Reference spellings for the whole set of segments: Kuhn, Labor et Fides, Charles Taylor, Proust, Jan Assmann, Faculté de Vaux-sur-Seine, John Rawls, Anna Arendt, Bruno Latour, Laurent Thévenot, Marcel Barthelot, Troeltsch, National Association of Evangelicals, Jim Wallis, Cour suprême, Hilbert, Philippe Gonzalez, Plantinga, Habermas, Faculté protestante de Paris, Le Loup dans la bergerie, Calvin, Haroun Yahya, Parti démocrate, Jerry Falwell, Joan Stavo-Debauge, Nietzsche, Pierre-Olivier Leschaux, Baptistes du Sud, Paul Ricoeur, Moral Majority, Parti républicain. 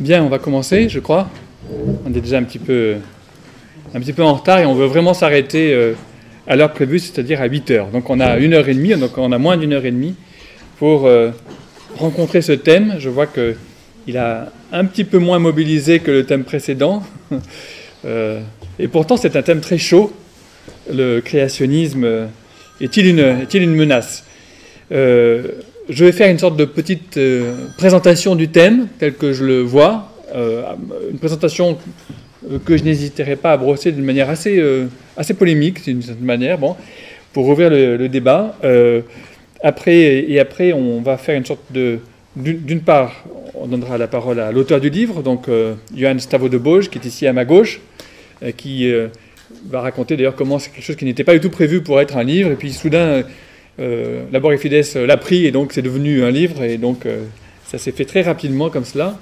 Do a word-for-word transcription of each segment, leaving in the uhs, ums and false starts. Bien, on va commencer, je crois. On est déjà un petit peu, un petit peu en retard et on veut vraiment s'arrêter euh, à l'heure prévue, c'est-à-dire à huit heures. Donc on a une heure et demie, donc on a moins d'une heure et demie pour euh, rencontrer ce thème. Je vois qu'il a un petit peu moins mobilisé que le thème précédent. euh, et pourtant, c'est un thème très chaud. Le créationnisme euh, est-il une, est-il une menace ? euh, Je vais faire une sorte de petite euh, présentation du thème, tel que je le vois, euh, une présentation que je n'hésiterai pas à brosser d'une manière assez, euh, assez polémique, d'une certaine manière, bon, pour ouvrir le, le débat. Euh, après, et après, on va faire une sorte de... D'une part, on donnera la parole à l'auteur du livre, donc euh, Joan Stavo-Debauge, qui est ici à ma gauche, euh, qui euh, va raconter d'ailleurs comment c'est quelque chose qui n'était pas du tout prévu pour être un livre, et puis soudain... Euh, Euh, Labor et Fides l'a pris et donc c'est devenu un livre et donc euh, ça s'est fait très rapidement comme cela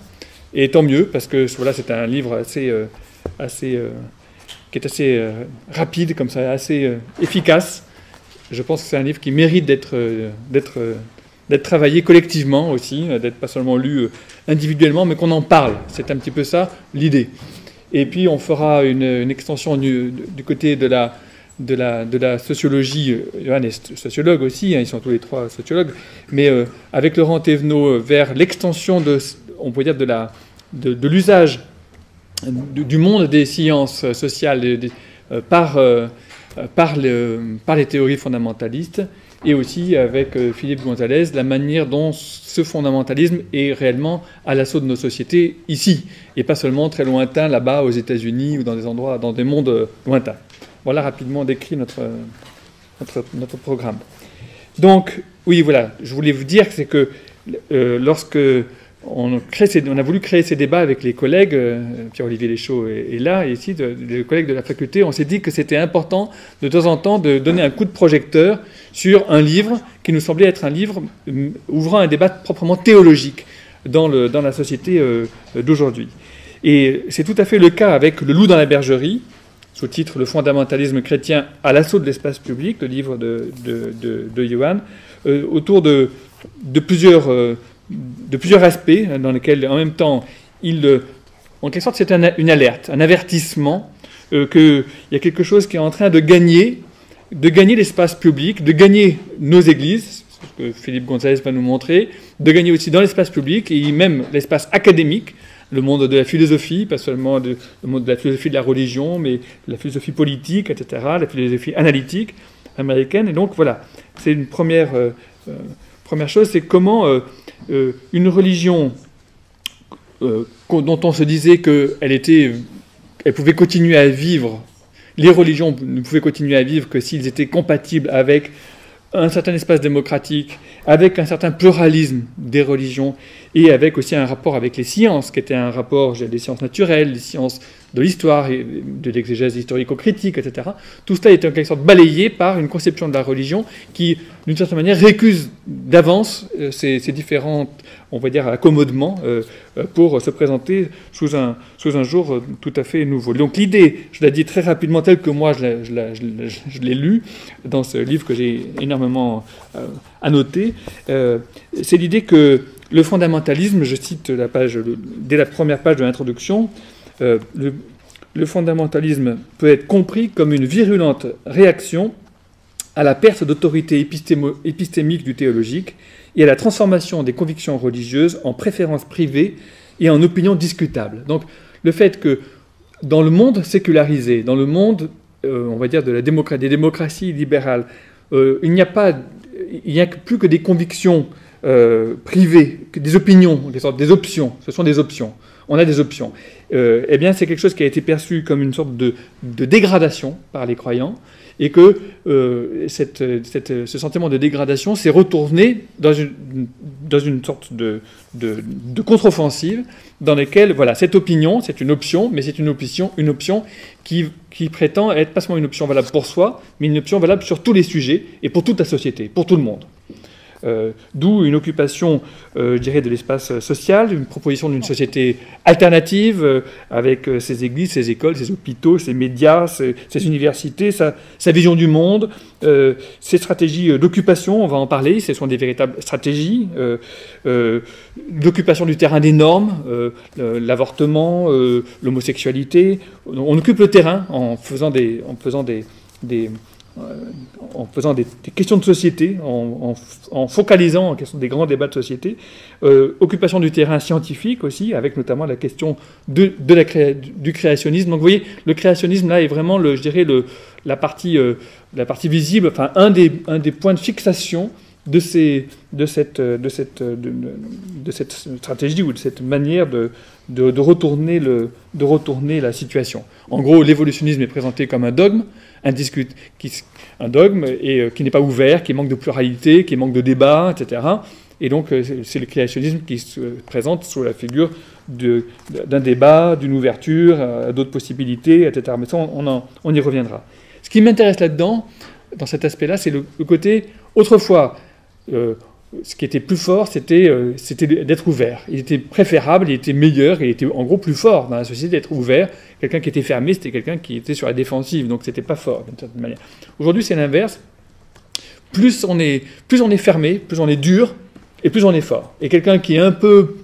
et tant mieux parce que voilà, c'est un livre assez, euh, assez, euh, qui est assez euh, rapide comme ça, assez euh, efficace. Je pense que c'est un livre qui mérite d'être euh, d'être euh, d'être travaillé collectivement aussi, d'être pas seulement lu individuellement mais qu'on en parle, c'est un petit peu ça l'idée. Et puis on fera une, une extension du, du côté de la De la, de la sociologie. Johan est sociologue aussi, hein, ils sont tous les trois sociologues, mais euh, avec Laurent Thévenot vers l'extension de, on peut dire, de la, de, de l'usage du, du monde des sciences sociales des, euh, par, euh, par, le, par les théories fondamentalistes, et aussi avec euh, Philippe Gonzalez, la manière dont ce fondamentalisme est réellement à l'assaut de nos sociétés ici, et pas seulement très lointain là-bas aux États-Unis ou dans des endroits, dans des mondes euh, lointains. Voilà rapidement décrit notre, notre, notre programme. Donc, oui, voilà, je voulais vous dire c'est que euh, lorsque on, crée ces, on a voulu créer ces débats avec les collègues, euh, Pierre-Olivier Leschaux est, est là, et ici, de, les collègues de la faculté, on s'est dit que c'était important de temps en temps de donner un coup de projecteur sur un livre qui nous semblait être un livre ouvrant un débat proprement théologique dans, le, dans la société euh, d'aujourd'hui. Et c'est tout à fait le cas avec « Le Loup dans la bergerie », sous-titre « Le fondamentalisme chrétien à l'assaut de l'espace public », le livre de, de, de, de Johan, euh, autour de, de, plusieurs, euh, de plusieurs aspects hein, dans lesquels, en même temps, il, euh, en quelque sorte, c'est un, une alerte, un avertissement euh, qu'il y a quelque chose qui est en train de gagner, de gagner l'espace public, de gagner nos églises, ce que Philippe Gonzalez va nous montrer, de gagner aussi dans l'espace public et même l'espace académique, le monde de la philosophie, pas seulement de, le monde de la philosophie de la religion, mais de la philosophie politique, et cetera, la philosophie analytique américaine. Et donc voilà, c'est une première, euh, euh, première chose, c'est comment euh, euh, une religion euh, dont on se disait qu'elle était, elle pouvait continuer à vivre, les religions ne pouvaient continuer à vivre que s'ils étaient compatibles avec un certain espace démocratique, avec un certain pluralisme des religions, et avec aussi un rapport avec les sciences, qui était un rapport des sciences naturelles, des sciences de l'histoire, et de l'exégèse historico-critique, et cetera. Tout cela est en quelque sorte balayé par une conception de la religion qui, d'une certaine manière, récuse d'avance euh, ces, ces différents, on va dire, accommodements euh, pour se présenter sous un, sous un jour euh, tout à fait nouveau. Donc l'idée, je la dis très rapidement telle que moi je l'ai je la, je la, je l'ai lu dans ce livre que j'ai énormément euh, annoté, euh, c'est l'idée que le fondamentalisme, je cite la page, le, dès la première page de l'introduction, euh, le, le fondamentalisme peut être compris comme une virulente réaction à la perte d'autorité épistémique du théologique et à la transformation des convictions religieuses en préférences privées et en opinions discutables. Donc le fait que dans le monde sécularisé, dans le monde, euh, on va dire, de la démocratie, des démocraties libérales, euh, il n'y a pas, il n'y a plus que des convictions Euh, privés, des opinions, des sortes, des options. Ce sont des options. On a des options. Euh, eh bien, c'est quelque chose qui a été perçu comme une sorte de, de dégradation par les croyants, et que euh, cette, cette, ce sentiment de dégradation s'est retourné dans une, dans une sorte de, de, de contre-offensive dans laquelle, voilà, cette opinion, c'est une option, mais c'est une option, une option qui, qui prétend être pas seulement une option valable pour soi, mais une option valable sur tous les sujets et pour toute la société, pour tout le monde. Euh, D'où une occupation, euh, je dirais, de l'espace social, une proposition d'une société alternative euh, avec euh, ses églises, ses écoles, ses hôpitaux, ses médias, ses, ses universités, sa, sa vision du monde, euh, ses stratégies d'occupation, on va en parler, ce sont des véritables stratégies, euh, euh, l'occupation du terrain des normes, euh, l'avortement, euh, l'homosexualité. On occupe le terrain en faisant des... En faisant des, des en faisant des, des questions de société, en, en, en focalisant en question des grands débats de société, euh, occupation du terrain scientifique aussi, avec notamment la question de, de la créa, du créationnisme. Donc vous voyez, le créationnisme là est vraiment, le, je dirais, le, la, partie, euh, la partie visible, enfin un des, un des points de fixation de, ces, de, cette, de, cette, de, de cette stratégie ou de cette manière de, de, de, retourner, le, de retourner la situation. En gros, l'évolutionnisme est présenté comme un dogme, Indiscute, qui, un dogme et, euh, qui n'est pas ouvert, qui manque de pluralité, qui manque de débat, et cetera. Et donc, euh, c'est le créationnisme qui se présente sous la figure d'un débat, d'une ouverture, euh, d'autres possibilités, et cetera. Mais ça, on, en, on y reviendra. Ce qui m'intéresse là-dedans, dans cet aspect-là, c'est le, le côté, autrefois, euh, ce qui était plus fort, c'était euh, d'être ouvert. Il était préférable, il était meilleur, il était en gros plus fort dans la société d'être ouvert. Quelqu'un qui était fermé, c'était quelqu'un qui était sur la défensive, donc c'était pas fort d'une certaine manière. Aujourd'hui, c'est l'inverse. Plus on est, plus on est fermé, plus on est dur, et plus on est fort. Et quelqu'un qui est un peu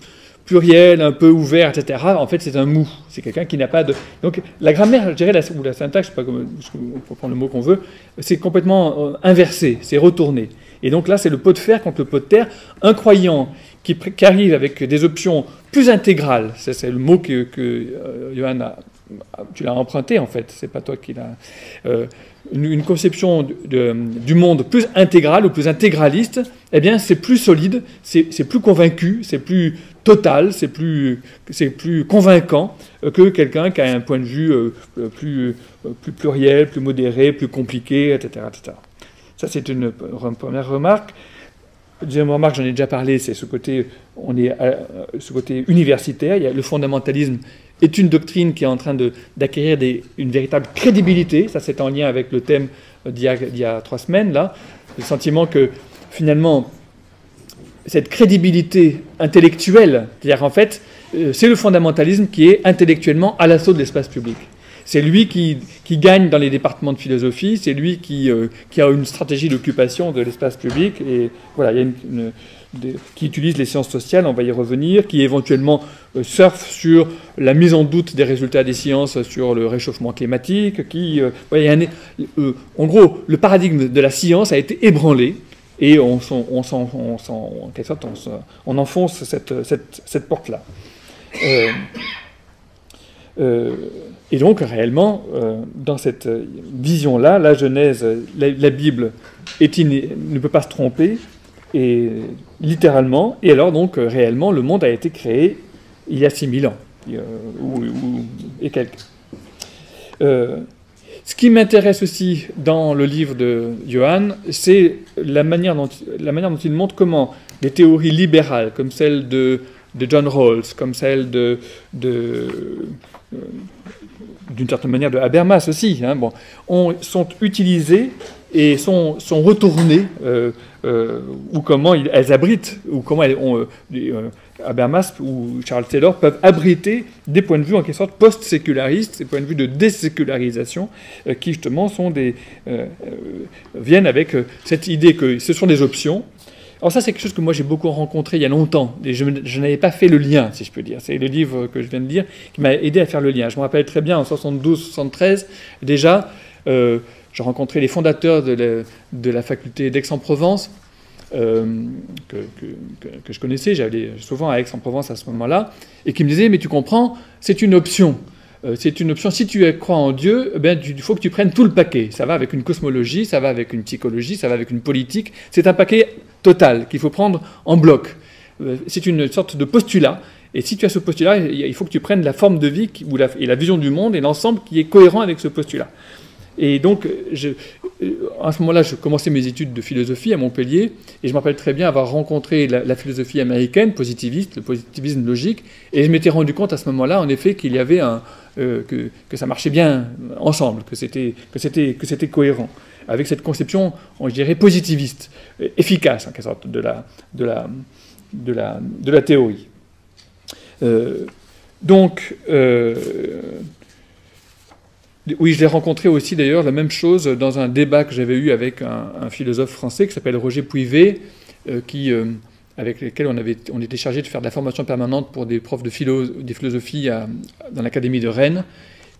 pluriel, un peu ouvert, et cetera, en fait, c'est un mou. C'est quelqu'un qui n'a pas de... Donc la grammaire, je dirais, la, ou la syntaxe, je sais pas comment on peut prendre le mot qu'on veut, c'est complètement inversé, c'est retourné. Et donc là, c'est le pot de fer contre le pot de terre. Un croyant qui, qui arrive avec des options plus intégrales, c'est le mot que, que euh, Johan a, tu l'as emprunté en fait, c'est pas toi qui l'as. Euh, une, une conception de, de, du monde plus intégrale ou plus intégraliste, eh bien c'est plus solide, c'est plus convaincu, c'est plus total, c'est plus, plus convaincant que quelqu'un qui a un point de vue euh, plus, plus pluriel, plus modéré, plus compliqué, et cetera et cetera. Ça, c'est une première remarque. Deuxième remarque, j'en ai déjà parlé, c'est ce côté, on est à, ce côté universitaire. Il y a, le fondamentalisme est une doctrine qui est en train d'acquérir une véritable crédibilité. Ça, c'est en lien avec le thème d'il y, y a trois semaines, là. Le sentiment que, finalement, cette crédibilité intellectuelle, c'est-à-dire, en fait, c'est le fondamentalisme qui est intellectuellement à l'assaut de l'espace public. C'est lui qui, qui gagne dans les départements de philosophie, c'est lui qui, euh, qui a une stratégie d'occupation de l'espace public, et voilà, il y a une, une, de, qui utilise les sciences sociales, on va y revenir, qui éventuellement euh, surfe sur la mise en doute des résultats des sciences sur le réchauffement climatique, qui, euh, ouais, il y a un, euh, en gros, le paradigme de la science a été ébranlé, et on, on, on, on, on, on, en quelque sorte, on, on enfonce cette, cette, cette porte-là. Euh, euh, Et donc, réellement, euh, dans cette vision-là, la Genèse, la, la Bible est iné, ne peut pas se tromper, et littéralement, et alors donc, réellement, le monde a été créé il y a six mille ans, euh, ou, ou, et quelques. Euh, ce qui m'intéresse aussi dans le livre de Johan, c'est la manière dont, la manière dont il montre comment des théories libérales, comme celle de, de John Rawls, comme celle de... de euh, d'une certaine manière de Habermas aussi, hein, bon, on, sont utilisées et sont, sont retournées, euh, euh, ou comment ils, elles abritent, ou comment elles, on, euh, Habermas ou Charles Taylor peuvent abriter des points de vue en quelque sorte post-sécularistes, des points de vue de désécularisation, euh, qui justement sont des, euh, euh, viennent avec euh, cette idée que ce sont des options. Alors ça, c'est quelque chose que moi j'ai beaucoup rencontré il y a longtemps, et je, je n'avais pas fait le lien, si je peux dire. C'est le livre que je viens de lire qui m'a aidé à faire le lien. Je me rappelle très bien, en soixante-douze soixante-treize, déjà, euh, j'ai rencontré les fondateurs de la, de la faculté d'Aix-en-Provence, euh, que, que, que je connaissais, j'allais souvent à Aix-en-Provence à ce moment-là, et qui me disaient « mais tu comprends, c'est une option ». C'est une option. Si tu crois en Dieu, eh bien, il faut que tu prennes tout le paquet. Ça va avec une cosmologie, ça va avec une psychologie, ça va avec une politique. C'est un paquet total qu'il faut prendre en bloc. C'est une sorte de postulat. Et si tu as ce postulat, il faut que tu prennes la forme de vie ou la, et la vision du monde et l'ensemble qui est cohérent avec ce postulat. Et donc, je, à ce moment-là, je commençais mes études de philosophie à Montpellier, et je me rappelle très bien avoir rencontré la, la philosophie américaine, positiviste, le positivisme logique, et je m'étais rendu compte à ce moment-là, en effet, qu'il y avait un, euh, que, que ça marchait bien ensemble, que c'était que c'était que c'était cohérent. avec cette conception, je dirais, positiviste, efficace, en quelque sorte, de la, de la, de la, de la théorie. Euh, donc, euh, oui, je l'ai rencontré aussi, d'ailleurs, la même chose dans un débat que j'avais eu avec un, un philosophe français qui s'appelle Roger Puivet, euh, qui... Euh, avec lesquels on, avait, on était chargé de faire de la formation permanente pour des profs de philo, des philosophies à, dans l'académie de Rennes.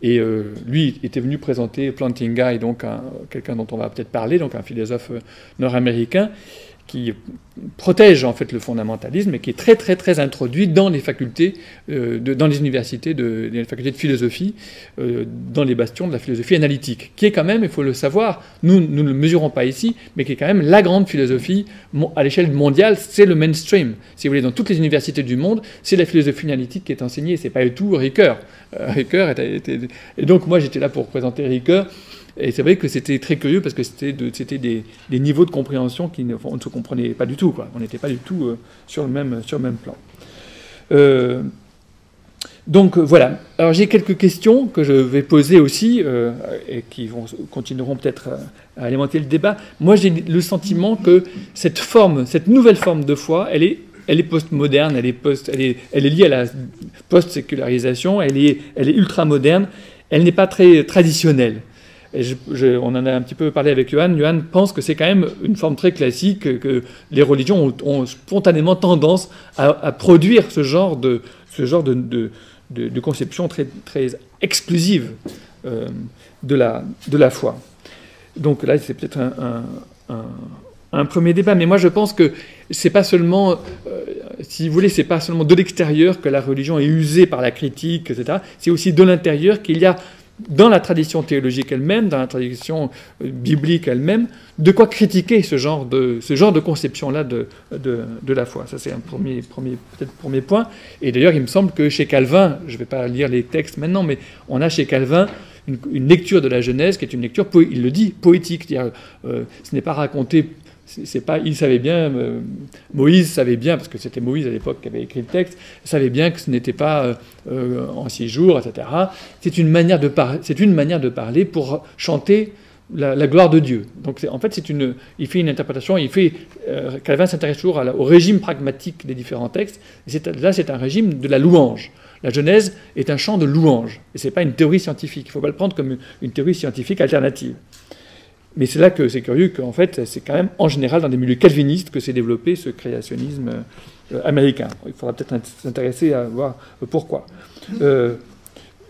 Et euh, lui était venu présenter Plantinga, et donc quelqu'un dont on va peut-être parler, donc un philosophe nord-américain qui protège en fait le fondamentalisme et qui est très très très introduit dans les facultés, euh, de, dans les universités, de, les facultés de philosophie, euh, dans les bastions de la philosophie analytique, qui est quand même, il faut le savoir, nous nous ne le mesurons pas ici, mais qui est quand même la grande philosophie à l'échelle mondiale, c'est le mainstream. Si vous voulez, dans toutes les universités du monde, c'est la philosophie analytique qui est enseignée, c'est pas du tout Ricoeur. Euh, Ricoeur était, était... Et donc moi j'étais là pour présenter Ricoeur. Et c'est vrai que c'était très curieux parce que c'était de, c'était des, des niveaux de compréhension qui ne, on ne se comprenait pas du tout, quoi. On n'était pas du tout euh, sur, le même, sur le même plan. Euh, donc voilà. Alors j'ai quelques questions que je vais poser aussi euh, et qui vont, continueront peut-être à, à alimenter le débat. Moi j'ai le sentiment que cette forme, cette nouvelle forme de foi, elle est Elle est post-moderne, elle est, post, elle, est, elle est liée à la post-sécularisation, elle est, elle est ultra-moderne, elle n'est pas très traditionnelle. Et je, je, on en a un petit peu parlé avec Johan. Johan pense que c'est quand même une forme très classique, que, que les religions ont, ont spontanément tendance à, à produire ce genre de, ce genre de, de, de, de conception très, très exclusive euh, de, la, de la foi. Donc là, c'est peut-être un... un, un un premier débat, mais moi je pense que c'est pas seulement, euh, si vous voulez, c'est pas seulement de l'extérieur que la religion est usée par la critique, et cetera. C'est aussi de l'intérieur qu'il y a, dans la tradition théologique elle-même, dans la tradition euh, biblique elle-même, de quoi critiquer ce genre de, ce genre de conception-là de, de, de la foi. Ça c'est un premier, premier, peut-être premier point. Et d'ailleurs il me semble que chez Calvin, je vais pas lire les textes maintenant, mais on a chez Calvin une, une lecture de la Genèse qui est une lecture, il le dit, poétique. C'est-à-dire, euh, ce n'est pas raconté. C'est pas, il savait bien, euh, Moïse savait bien, parce que c'était Moïse à l'époque qui avait écrit le texte, savait bien que ce n'était pas euh, euh, en six jours, et cetera. C'est une manière de, par, c'est une manière de parler pour chanter la, la gloire de Dieu. Donc en fait, c'est une, il fait une interprétation, il fait, euh, Calvin s'intéresse toujours à la, au régime pragmatique des différents textes. Et c'est, là, c'est un régime de la louange. La Genèse est un chant de louange. Et ce n'est pas une théorie scientifique. Il ne faut pas le prendre comme une, une théorie scientifique alternative. Mais c'est là que c'est curieux qu'en fait, c'est quand même en général dans des milieux calvinistes que s'est développé ce créationnisme américain. Il faudra peut-être s'intéresser à voir pourquoi. Euh,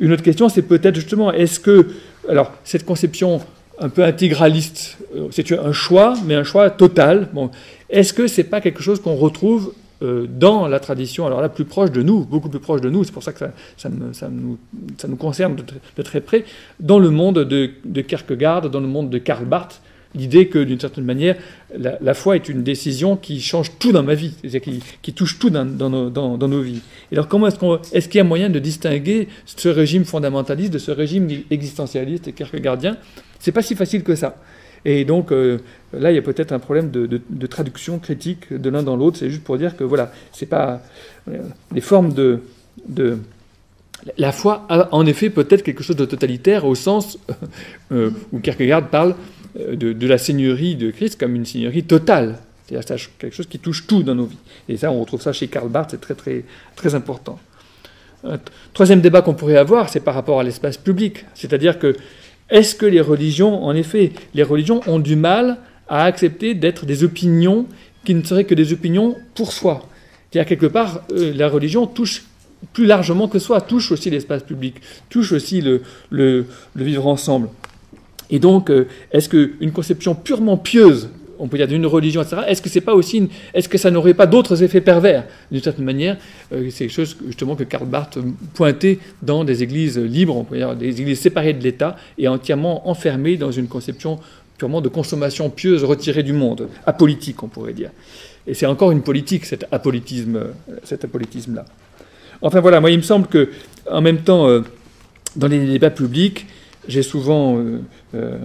une autre question, c'est peut-être justement, est-ce que... Alors, cette conception un peu intégraliste, c'est un choix, mais un choix total. Bon, est-ce que c'est pas quelque chose qu'on retrouve euh, dans la tradition, alors là, plus proche de nous, beaucoup plus proche de nous, c'est pour ça que ça, ça, me, ça, nous, ça nous concerne de, de très près, dans le monde de, de Kierkegaard, dans le monde de Karl Barth, l'idée que, d'une certaine manière, la, la foi est une décision qui change tout dans ma vie, c'est-à-dire qui, qui touche tout dans, dans, nos, dans, dans nos vies. Et alors, comment est-ce, qu'on, est-ce qu'il y a moyen de distinguer ce régime fondamentaliste de ce régime existentialiste et kierkegaardien? C'est pas si facile que ça. Et donc, euh, là, il y a peut-être un problème de, de, de traduction critique de l'un dans l'autre. C'est juste pour dire que, voilà, c'est pas... Euh, les formes de... de la foi a, en effet, peut-être quelque chose de totalitaire au sens euh, où Kierkegaard parle de, de la seigneurie de Christ comme une seigneurie totale. C'est-à-dire que c'est quelque chose qui touche tout dans nos vies. Et ça, on retrouve ça chez Karl Barth, c'est très, très, très important. Un troisième débat qu'on pourrait avoir, c'est par rapport à l'espace public. C'est-à-dire que est-ce que les religions, en effet, les religions ont du mal à accepter d'être des opinions qui ne seraient que des opinions pour soi? C'est-à-dire, quelque part, euh, la religion touche plus largement que soi, touche aussi l'espace public, touche aussi le, le, le vivre ensemble. Et donc, euh, est-ce qu'une conception purement pieuse, on peut dire d'une religion, et cetera, est-ce que, c'est pas aussi une, est-ce que ça n'aurait pas d'autres effets pervers? D'une certaine manière, euh, c'est quelque chose justement que Karl Barth pointait dans des églises libres, on peut dire des églises séparées de l'État et entièrement enfermées dans une conception purement de consommation pieuse retirée du monde, apolitique on pourrait dire. Et c'est encore une politique, cet apolitisme, cet apolitisme-là. Enfin voilà, moi il me semble que, en même temps, euh, dans les débats publics, j'ai souvent euh, euh,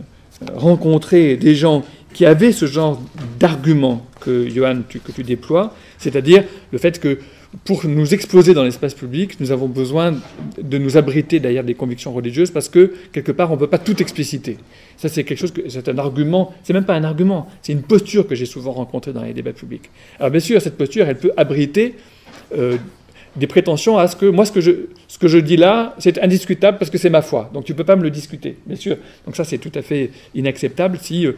rencontré des gens qui avaient ce genre d'argument que, Johan, tu, que tu déploies, c'est-à-dire le fait que pour nous exposer dans l'espace public, nous avons besoin de nous abriter derrière des convictions religieuses parce que, quelque part, on ne peut pas tout expliciter. Ça, c'est quelque chose que, c'est un argument, c'est même pas un argument, c'est une posture que j'ai souvent rencontrée dans les débats publics. Alors, bien sûr, cette posture, elle peut abriter euh, des prétentions à ce que, moi, ce que je, ce que je dis là, c'est indiscutable parce que c'est ma foi. Donc, tu ne peux pas me le discuter, bien sûr. Donc, ça, c'est tout à fait inacceptable si, euh,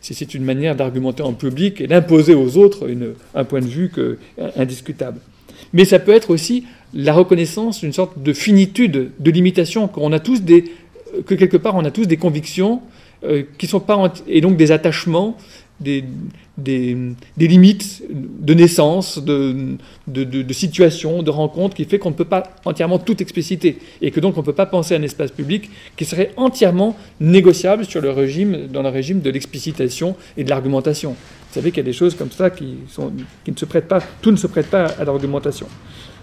si c'est une manière d'argumenter en public et d'imposer aux autres une, un point de vue que, indiscutable. Mais ça peut être aussi la reconnaissance d'une sorte de finitude, de limitation, qu'on a tous des, que quelque part on a tous des convictions euh, qui sont pas et donc des attachements, des, des, des limites de naissance, de, de, de, de situation, de rencontre, qui fait qu'on ne peut pas entièrement tout expliciter et que donc on ne peut pas penser à un espace public qui serait entièrement négociable sur le régime, dans le régime de l'explicitation et de l'argumentation. Vous savez qu'il y a des choses comme ça qui, sont, qui ne se prêtent pas, tout ne se prête pas à l'argumentation.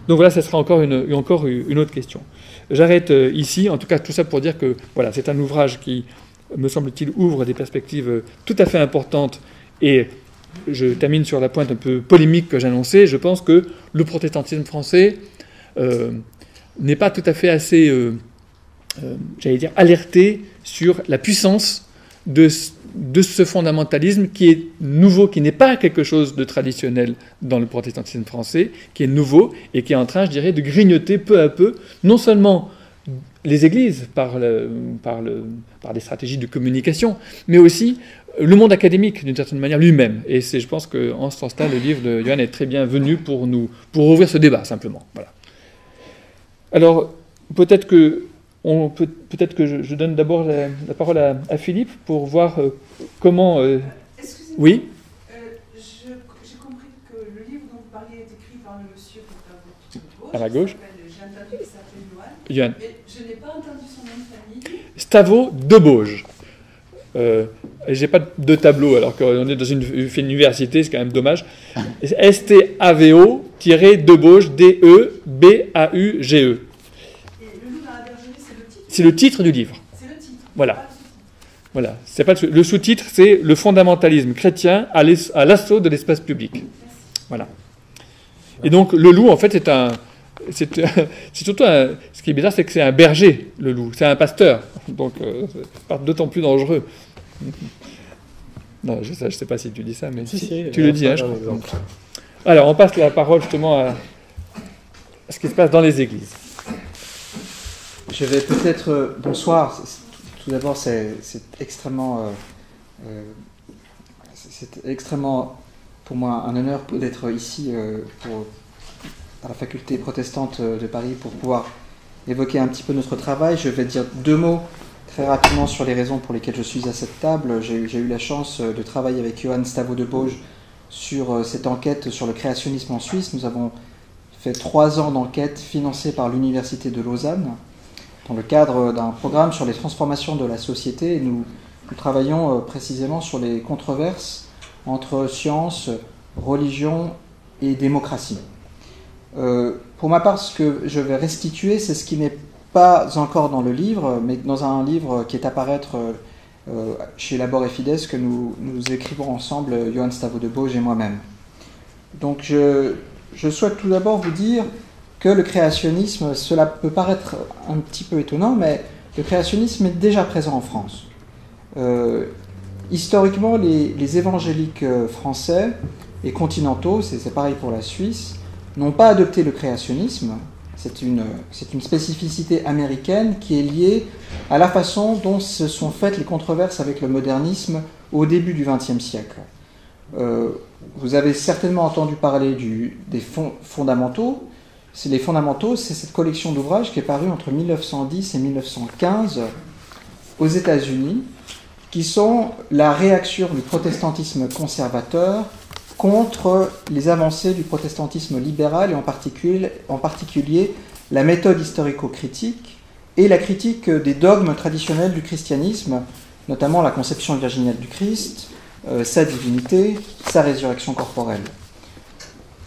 Donc voilà, ça sera encore une, encore une autre question. J'arrête ici, en tout cas tout ça pour dire que voilà, c'est un ouvrage qui, me semble-t-il, ouvre des perspectives tout à fait importantes. Et je termine sur la pointe un peu polémique que j'annonçais. Je pense que le protestantisme français euh, n'est pas tout à fait assez, euh, euh, j'allais dire, alerté sur la puissance de... de ce fondamentalisme qui est nouveau, qui n'est pas quelque chose de traditionnel dans le protestantisme français, qui est nouveau et qui est en train, je dirais, de grignoter peu à peu, non seulement les églises par, le, par, le, par des stratégies de communication, mais aussi le monde académique, d'une certaine manière, lui-même. Et c'est, je pense qu'en ce sens-là, le livre de Johan est très bien venu pour, nous, pour ouvrir ce débat, simplement. Voilà. Alors, peut-être que... On peut, peut-être que je, je donne d'abord la, la parole à, à Philippe pour voir euh, comment... Euh... Excusez-moi. Oui. Euh, je, j'ai compris que le livre dont vous parliez est écrit par le monsieur qui est à votre gauche. À la gauche. J'ai entendu qu'il s'appelle Joan. Mais je n'ai pas entendu son nom de famille. Stavo-Debauge. Euh, j'ai pas de tableau alors qu'on est dans une, une université, c'est quand même dommage. S T A V O-Debauge, D E B A U G E. C'est le titre du livre. C'est le titre. Voilà. Voilà. C'est pas le, le sous-titre, c'est « Le fondamentalisme chrétien à l'assaut de l'espace public ». Voilà. Et donc, le loup, en fait, c'est un... C'est, c'est surtout un... Ce qui est bizarre, c'est que c'est un berger, le loup. C'est un pasteur. Donc, euh, c'est d'autant plus dangereux. Non, je sais, je sais pas si tu dis ça, mais si, si, si, tu le dis, hein, je crois. Donc. Alors, on passe la parole, justement, à ce qui se passe dans les églises. Je vais peut-être... Euh, bonsoir. Tout d'abord, c'est, c'est extrêmement... Euh, euh, c'est extrêmement, pour moi, un honneur d'être ici euh, pour, à la Faculté protestante de Paris pour pouvoir évoquer un petit peu notre travail. Je vais dire deux mots très rapidement sur les raisons pour lesquelles je suis à cette table. J'ai, j'ai eu la chance de travailler avec Joan Stavo-Debauge sur euh, cette enquête sur le créationnisme en Suisse. Nous avons fait trois ans d'enquête financée par l'Université de Lausanne, dans le cadre d'un programme sur les transformations de la société. Nous, nous travaillons euh, précisément sur les controverses entre science, religion et démocratie. Euh, pour ma part, ce que je vais restituer, c'est ce qui n'est pas encore dans le livre, mais dans un livre qui est à paraître euh, chez Labor et Fides, que nous, nous écrivons ensemble, euh, Joan Stavo-Debauge et moi-même. Donc je, je souhaite tout d'abord vous dire que le créationnisme, cela peut paraître un petit peu étonnant, mais le créationnisme est déjà présent en France. Euh, historiquement, les, les évangéliques français et continentaux, c'est, c'est pareil pour la Suisse, n'ont pas adopté le créationnisme. C'est une, c'est une spécificité américaine qui est liée à la façon dont se sont faites les controverses avec le modernisme au début du vingtième siècle. Euh, vous avez certainement entendu parler du, des fonds fondamentaux. C'est les fondamentaux, c'est cette collection d'ouvrages qui est parue entre mille neuf cent dix et mille neuf cent quinze aux États-Unis, qui sont la réaction du protestantisme conservateur contre les avancées du protestantisme libéral et en particulier, en particulier la méthode historico-critique et la critique des dogmes traditionnels du christianisme, notamment la conception virginale du Christ, euh, sa divinité, sa résurrection corporelle.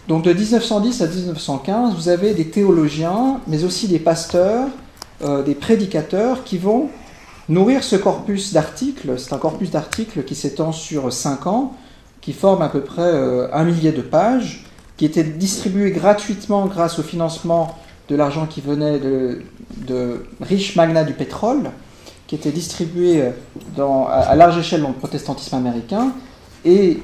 Donc de mille neuf cent dix à mille neuf cent quinze, vous avez des théologiens, mais aussi des pasteurs, euh, des prédicateurs qui vont nourrir ce corpus d'articles. C'est un corpus d'articles qui s'étend sur cinq ans, qui forme à peu près euh, un millier de pages, qui était distribué gratuitement grâce au financement de l'argent qui venait de, de riches magnats du pétrole, qui était distribué dans, à, à large échelle dans le protestantisme américain. Et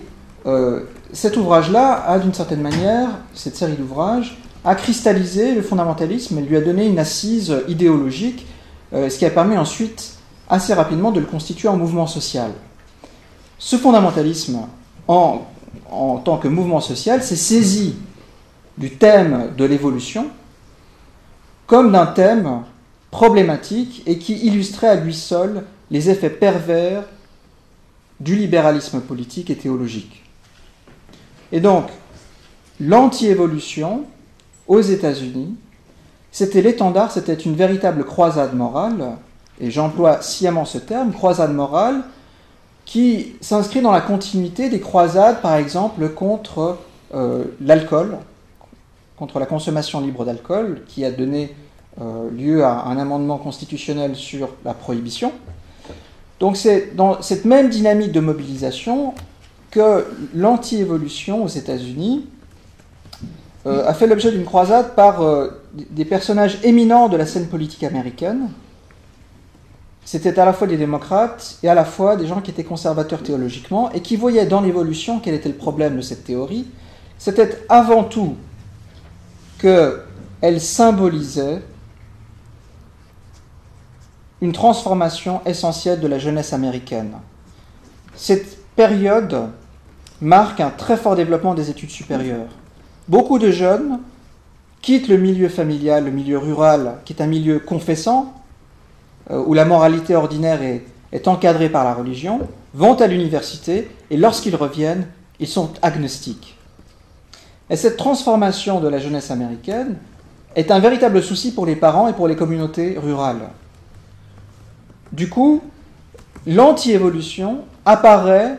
euh, cet ouvrage-là a, d'une certaine manière, cette série d'ouvrages, a cristallisé le fondamentalisme et lui a donné une assise idéologique, euh, ce qui a permis ensuite, assez rapidement, de le constituer en mouvement social. Ce fondamentalisme, en, en tant que mouvement social, s'est saisi du thème de l'évolution comme d'un thème problématique et qui illustrait à lui seul les effets pervers du libéralisme politique et théologique. Et donc, l'anti-évolution aux États-Unis, c'était l'étendard, c'était une véritable croisade morale, et j'emploie sciemment ce terme, croisade morale, qui s'inscrit dans la continuité des croisades, par exemple, contre euh, l'alcool, contre la consommation libre d'alcool, qui a donné euh, lieu à un amendement constitutionnel sur la prohibition. Donc c'est dans cette même dynamique de mobilisation que l'anti-évolution aux États-Unis euh, a fait l'objet d'une croisade par euh, des personnages éminents de la scène politique américaine. C'était à la fois des démocrates et à la fois des gens qui étaient conservateurs théologiquement et qui voyaient dans l'évolution quel était le problème de cette théorie. C'était avant tout qu'elle symbolisait une transformation essentielle de la jeunesse américaine. Cette période marque un très fort développement des études supérieures. Beaucoup de jeunes quittent le milieu familial, le milieu rural, qui est un milieu confessant, euh, où la moralité ordinaire est, est encadrée par la religion, vont à l'université, et lorsqu'ils reviennent, ils sont agnostiques. Et cette transformation de la jeunesse américaine est un véritable souci pour les parents et pour les communautés rurales. Du coup, l'anti-évolution apparaît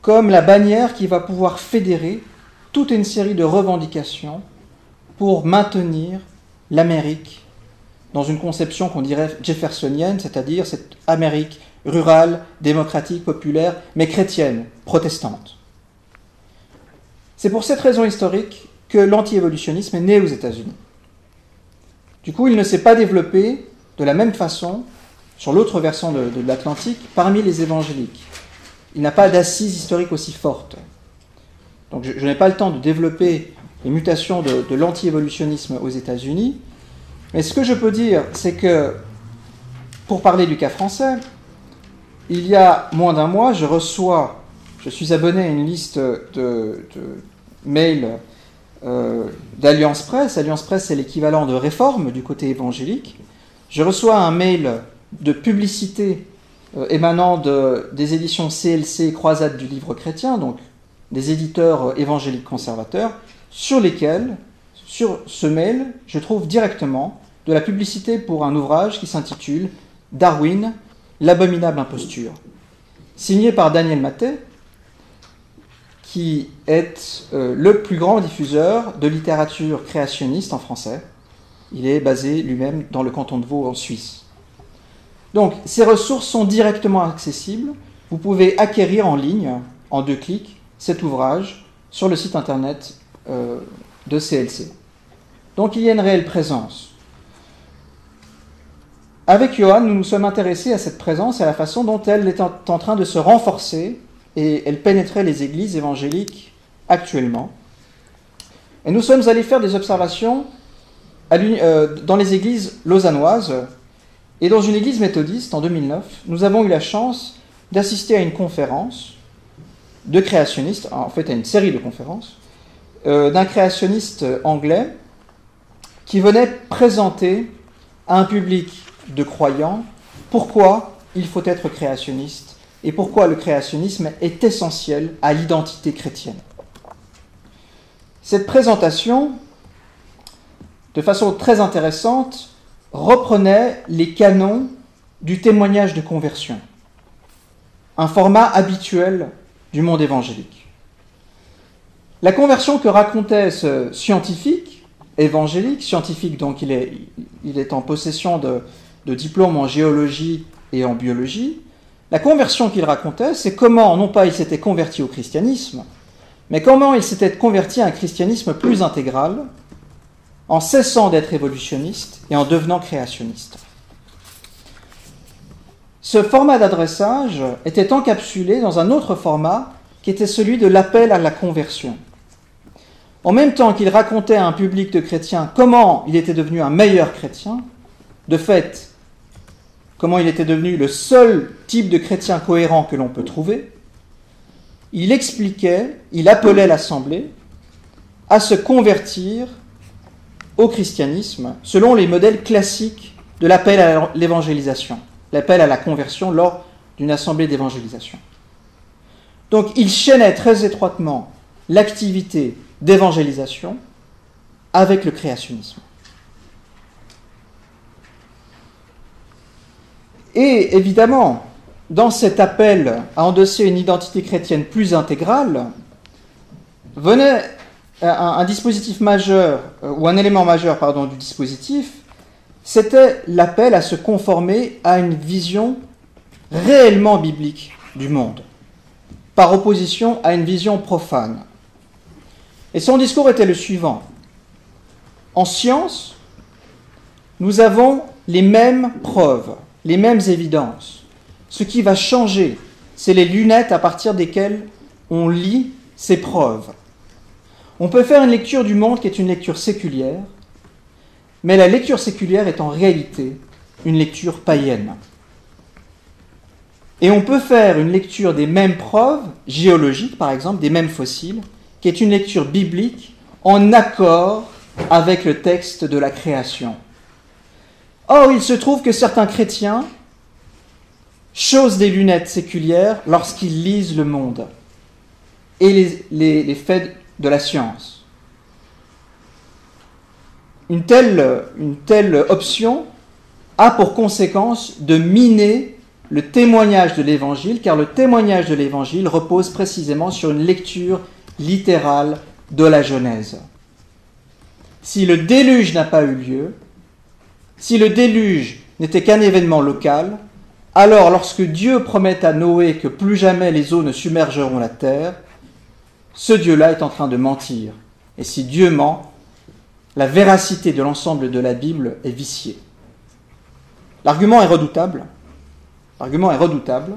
comme la bannière qui va pouvoir fédérer toute une série de revendications pour maintenir l'Amérique dans une conception qu'on dirait jeffersonienne, c'est-à-dire cette Amérique rurale, démocratique, populaire, mais chrétienne, protestante. C'est pour cette raison historique que l'anti-évolutionnisme est né aux États-Unis. Du coup, il ne s'est pas développé de la même façon sur l'autre versant de, de l'Atlantique, parmi les évangéliques. Il n'a pas d'assise historique aussi forte. Donc je, je n'ai pas le temps de développer les mutations de, de l'anti-évolutionnisme aux États-Unis, mais ce que je peux dire, c'est que, pour parler du cas français, il y a moins d'un mois, je reçois, je suis abonné à une liste de, de mails euh, d'Alliance Presse. Alliance Presse, c'est l'équivalent de Réforme du côté évangélique. Je reçois un mail de publicité euh, émanant de, des éditions C L C Croisade du livre chrétien, donc des éditeurs euh, évangéliques conservateurs, sur lesquels, sur ce mail, je trouve directement de la publicité pour un ouvrage qui s'intitule « Darwin, l'abominable imposture », signé par Daniel Matet, qui est euh, le plus grand diffuseur de littérature créationniste en français. Il est basé lui-même dans le canton de Vaud, en Suisse. Donc, ces ressources sont directement accessibles. Vous pouvez acquérir en ligne, en deux clics, cet ouvrage sur le site internet euh, de C L C. Donc, il y a une réelle présence. Avec Johan, nous nous sommes intéressés à cette présence et à la façon dont elle est en, en train de se renforcer et elle pénétrait les églises évangéliques actuellement. Et nous sommes allés faire des observations à euh, dans les églises lausannoises. Et dans une église méthodiste, en deux mille neuf, nous avons eu la chance d'assister à une conférence de créationnistes, en fait à une série de conférences, euh, d'un créationniste anglais qui venait présenter à un public de croyants pourquoi il faut être créationniste et pourquoi le créationnisme est essentiel à l'identité chrétienne. Cette présentation, de façon très intéressante, reprenait les canons du témoignage de conversion, un format habituel du monde évangélique. La conversion que racontait ce scientifique, évangélique, scientifique donc il est, il est en possession de, de diplômes en géologie et en biologie, la conversion qu'il racontait, c'est comment non pas il s'était converti au christianisme, Mais comment il s'était converti à un christianisme plus intégral, en cessant d'être évolutionniste et en devenant créationniste. Ce format d'adressage était encapsulé dans un autre format qui était celui de l'appel à la conversion. En même temps qu'il racontait à un public de chrétiens comment il était devenu un meilleur chrétien, de fait, comment il était devenu le seul type de chrétien cohérent que l'on peut trouver, il expliquait, il appelait l'Assemblée à se convertir au christianisme selon les modèles classiques de l'appel à l'évangélisation, l'appel à la conversion lors d'une assemblée d'évangélisation. Donc il chaînait très étroitement l'activité d'évangélisation avec le créationnisme. Et évidemment, dans cet appel à endosser une identité chrétienne plus intégrale, venait un, un dispositif majeur, ou un élément majeur, pardon, du dispositif, c'était l'appel à se conformer à une vision réellement biblique du monde, par opposition à une vision profane. Et son discours était le suivant. En science, nous avons les mêmes preuves, les mêmes évidences. Ce qui va changer, c'est les lunettes à partir desquelles on lit ces preuves. On peut faire une lecture du monde qui est une lecture séculière, mais la lecture séculière est en réalité une lecture païenne. Et on peut faire une lecture des mêmes preuves, géologiques par exemple, des mêmes fossiles, qui est une lecture biblique en accord avec le texte de la création. Or, il se trouve que certains chrétiens chose des lunettes séculières lorsqu'ils lisent le monde et les, les, les faits de la science. Une telle, une telle option a pour conséquence de miner le témoignage de l'Évangile, car le témoignage de l'Évangile repose précisément sur une lecture littérale de la Genèse. Si le déluge n'a pas eu lieu, si le déluge n'était qu'un événement local, alors, lorsque Dieu promet à Noé que plus jamais les eaux ne submergeront la terre, ce Dieu-là est en train de mentir. Et si Dieu ment, la véracité de l'ensemble de la Bible est viciée. L'argument est redoutable. L'argument est redoutable.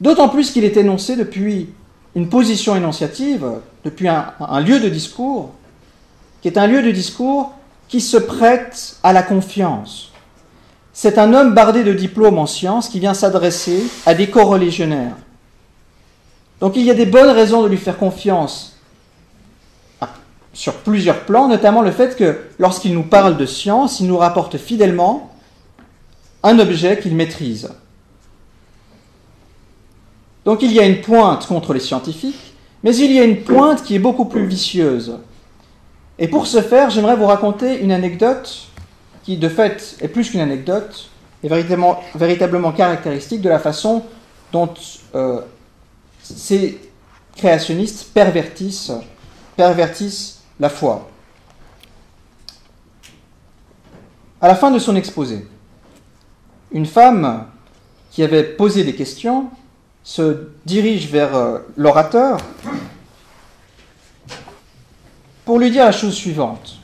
D'autant plus qu'il est énoncé depuis une position énonciative, depuis un, un lieu de discours, qui est un lieu de discours qui se prête à la confiance. C'est un homme bardé de diplômes en sciences qui vient s'adresser à des corréligionnaires. Donc il y a des bonnes raisons de lui faire confiance sur plusieurs plans, notamment le fait que lorsqu'il nous parle de science, il nous rapporte fidèlement un objet qu'il maîtrise. Donc il y a une pointe contre les scientifiques, mais il y a une pointe qui est beaucoup plus vicieuse. Et pour ce faire, j'aimerais vous raconter une anecdote qui de fait est plus qu'une anecdote, est véritablement, véritablement caractéristique de la façon dont euh, ces créationnistes pervertissent, pervertissent la foi. À la fin de son exposé, une femme qui avait posé des questions se dirige vers euh, l'orateur pour lui dire la chose suivante.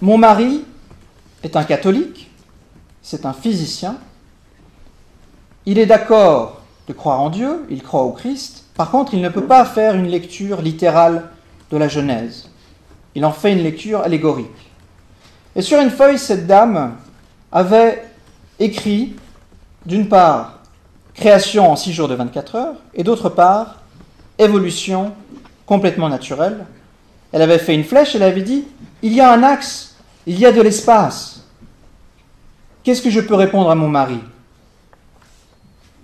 Mon mari est un catholique, c'est un physicien, il est d'accord de croire en Dieu, il croit au Christ, par contre il ne peut pas faire une lecture littérale de la Genèse, il en fait une lecture allégorique. Et sur une feuille, cette dame avait écrit, d'une part, création en six jours de vingt-quatre heures, et d'autre part, évolution complètement naturelle. Elle avait fait une flèche, elle avait dit, il y a un axe, il y a de l'espace. Qu'est-ce que je peux répondre à mon mari ?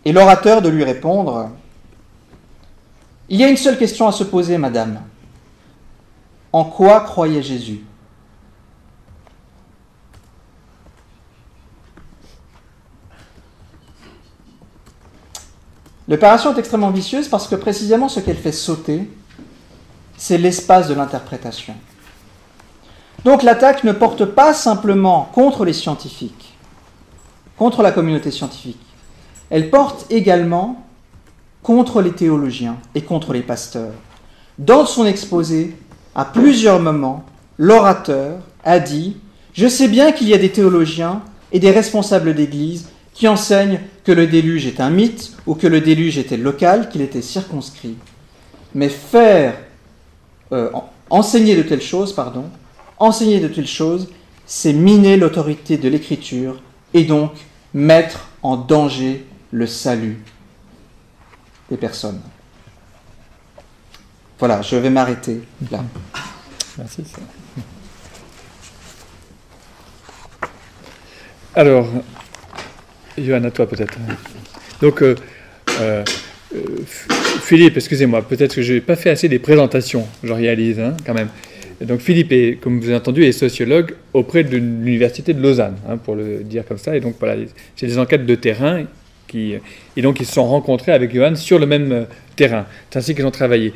Et l'orateur de lui répondre, il y a une seule question à se poser, madame. En quoi croyait Jésus ? L'opération est extrêmement vicieuse parce que précisément ce qu'elle fait sauter, c'est l'espace de l'interprétation. Donc l'attaque ne porte pas simplement contre les scientifiques, contre la communauté scientifique. Elle porte également contre les théologiens et contre les pasteurs. Dans son exposé, à plusieurs moments, l'orateur a dit « Je sais bien qu'il y a des théologiens et des responsables d'église qui enseignent que le déluge est un mythe ou que le déluge était local, qu'il était circonscrit. Mais faire, euh, enseigner de telles choses, pardon, enseigner de telles choses, c'est miner l'autorité de l'écriture et donc mettre en danger le salut des personnes. » Voilà, je vais m'arrêter là. Merci. Alors, Johan, à toi peut-être. Donc, euh, euh, Philippe, excusez-moi, peut-être que je n'ai pas fait assez des présentations, je réalise hein, quand même. Donc Philippe, est, comme vous avez entendu, est sociologue auprès de l'Université de Lausanne, hein, pour le dire comme ça. Et donc voilà, c'est des enquêtes de terrain qui, et donc ils se sont rencontrés avec Johan sur le même terrain. C'est ainsi qu'ils ont travaillé.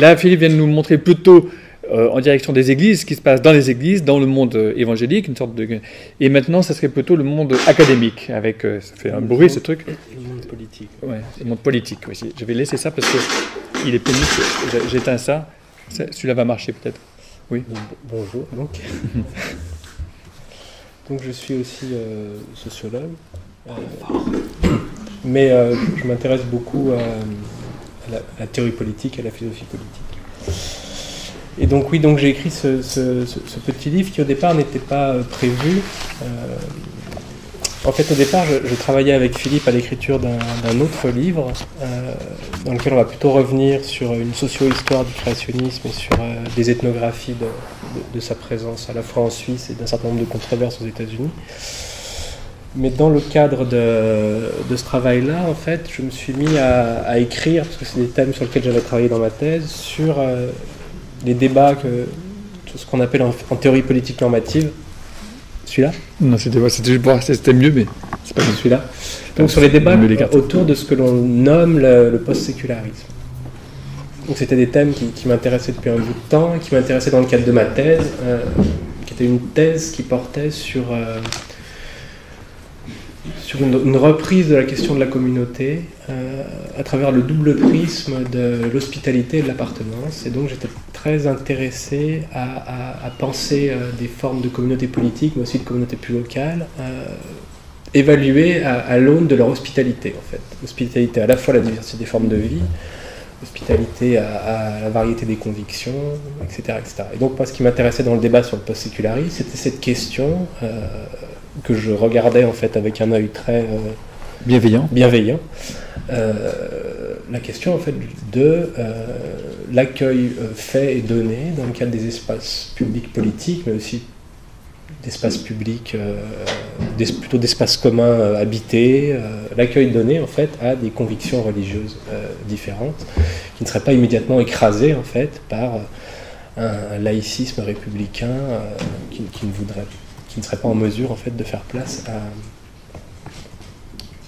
Là, Philippe vient de nous montrer plutôt euh, en direction des églises, ce qui se passe dans les églises, dans le monde euh, évangélique, une sorte de. Et maintenant, ça serait plutôt le monde académique, avec euh, ça fait un bruit ce truc. Le monde politique. Ouais, le monde politique aussi. Je vais laisser ça parce que il est pénible. J'éteins ça. Celui-là va marcher peut-être. Oui. Bonjour. Donc, donc je suis aussi euh, sociologue, euh, mais euh, je m'intéresse beaucoup à, à, la, à la théorie politique, à la philosophie politique. Et donc oui, donc j'ai écrit ce, ce, ce, ce petit livre qui au départ n'était pas prévu. Euh, en fait, au départ, je, je travaillais avec Philippe à l'écriture d'un autre livre euh, dans lequel on va plutôt revenir sur une socio-histoire du créationnisme et sur euh, des ethnographies de, de, de sa présence à la fois en Suisse et d'un certain nombre de controverses aux États-Unis. Mais dans le cadre de, de ce travail-là, en fait, je me suis mis à, à écrire, parce que c'est des thèmes sur lesquels j'avais travaillé dans ma thèse, sur euh, les débats, que, ce qu'on appelle en, en théorie politique normative. Celui-là ? Non, c'était mieux, mais c'est pas celui-là. Donc sur les débats autour de ce que l'on nomme le, le post-sécularisme. Donc c'était des thèmes qui, qui m'intéressaient depuis un bout de temps, qui m'intéressaient dans le cadre de ma thèse, euh, qui était une thèse qui portait sur, euh, sur une, une reprise de la question de la communauté euh, à travers le double prisme de l'hospitalité et de l'appartenance. Et donc j'étais très intéressé à, à, à penser euh, des formes de communautés politiques, mais aussi de communautés plus locales, euh, évaluées à, à l'aune de leur hospitalité, en fait. Hospitalité à la fois à la diversité des formes de vie, hospitalité à, à la variété des convictions, et cetera, et cetera. Et donc, moi, ce qui m'intéressait dans le débat sur le post-sécularisme, c'était cette question euh, que je regardais, en fait, avec un œil très... Euh, bienveillant. Bienveillant. Euh, la question, en fait, de... Euh, l'accueil fait et donné dans le cadre des espaces publics politiques, mais aussi d'espaces publics, euh, des, plutôt d'espaces communs euh, habités, euh, l'accueil donné en fait à des convictions religieuses euh, différentes, qui ne seraient pas immédiatement écrasées en fait par un, un laïcisme républicain euh, qui, qui ne voudrait, qui ne serait pas en mesure en fait de faire place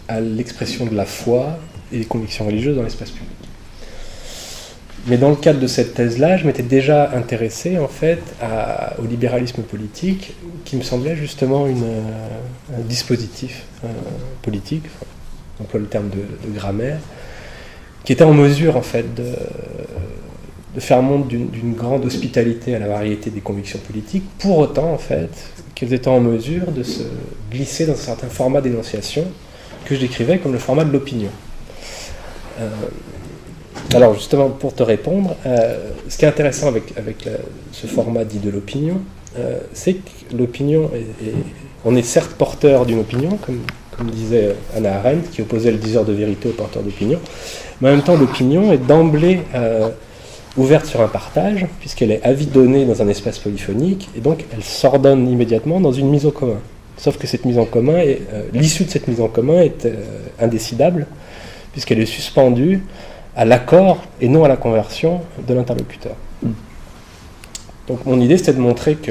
à, à l'expression de la foi et des convictions religieuses dans l'espace public. Mais dans le cadre de cette thèse-là, je m'étais déjà intéressé en fait à, au libéralisme politique, qui me semblait justement une, euh, un dispositif euh, politique, enfin, on emploie le terme de, de grammaire, qui était en mesure en fait de, de faire montre d'une grande hospitalité à la variété des convictions politiques, pour autant en fait qu'elles étaient en mesure de se glisser dans un certain format d'énonciation que je décrivais comme le format de l'opinion. Euh, Alors justement, pour te répondre, euh, ce qui est intéressant avec, avec la, ce format dit de l'opinion, euh, c'est que l'opinion, est, est, on est certes porteur d'une opinion, comme, comme disait Anna Arendt, qui opposait le diseur de vérité au porteur d'opinion, mais en même temps l'opinion est d'emblée euh, ouverte sur un partage, puisqu'elle est avidonnée dans un espace polyphonique, et donc elle s'ordonne immédiatement dans une mise en commun. Sauf que cette mise en commun, est, euh, l'issue de cette mise en commun est euh, indécidable, puisqu'elle est suspendue à l'accord et non à la conversion de l'interlocuteur. Donc mon idée, c'était de montrer que,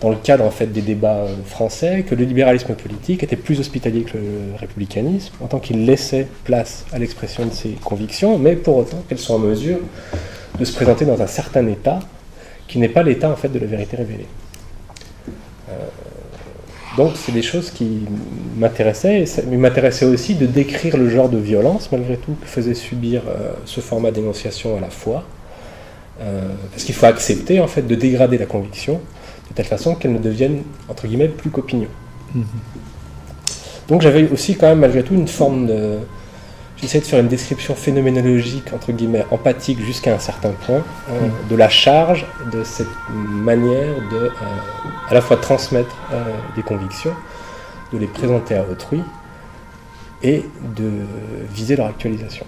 dans le cadre en fait, des débats français, que le libéralisme politique était plus hospitalier que le républicanisme, en tant qu'il laissait place à l'expression de ses convictions, mais pour autant qu'elles soient en mesure de se présenter dans un certain état, qui n'est pas l'état en fait, de la vérité révélée. Euh, Donc c'est des choses qui m'intéressaient, mais m'intéressait aussi de décrire le genre de violence, malgré tout, que faisait subir euh, ce format d'énonciation à la foi. Euh, parce qu'il faut accepter, en fait, de dégrader la conviction, de telle façon qu'elle ne devienne, entre guillemets, plus qu'opinion. Mm-hmm. Donc j'avais aussi, quand même, malgré tout, une forme de... J'essayais de faire une description phénoménologique, entre guillemets, empathique jusqu'à un certain point, euh, mm-hmm. de la charge, de cette manière de... Euh, à la fois transmettre euh, des convictions, de les présenter à autrui et de viser leur actualisation.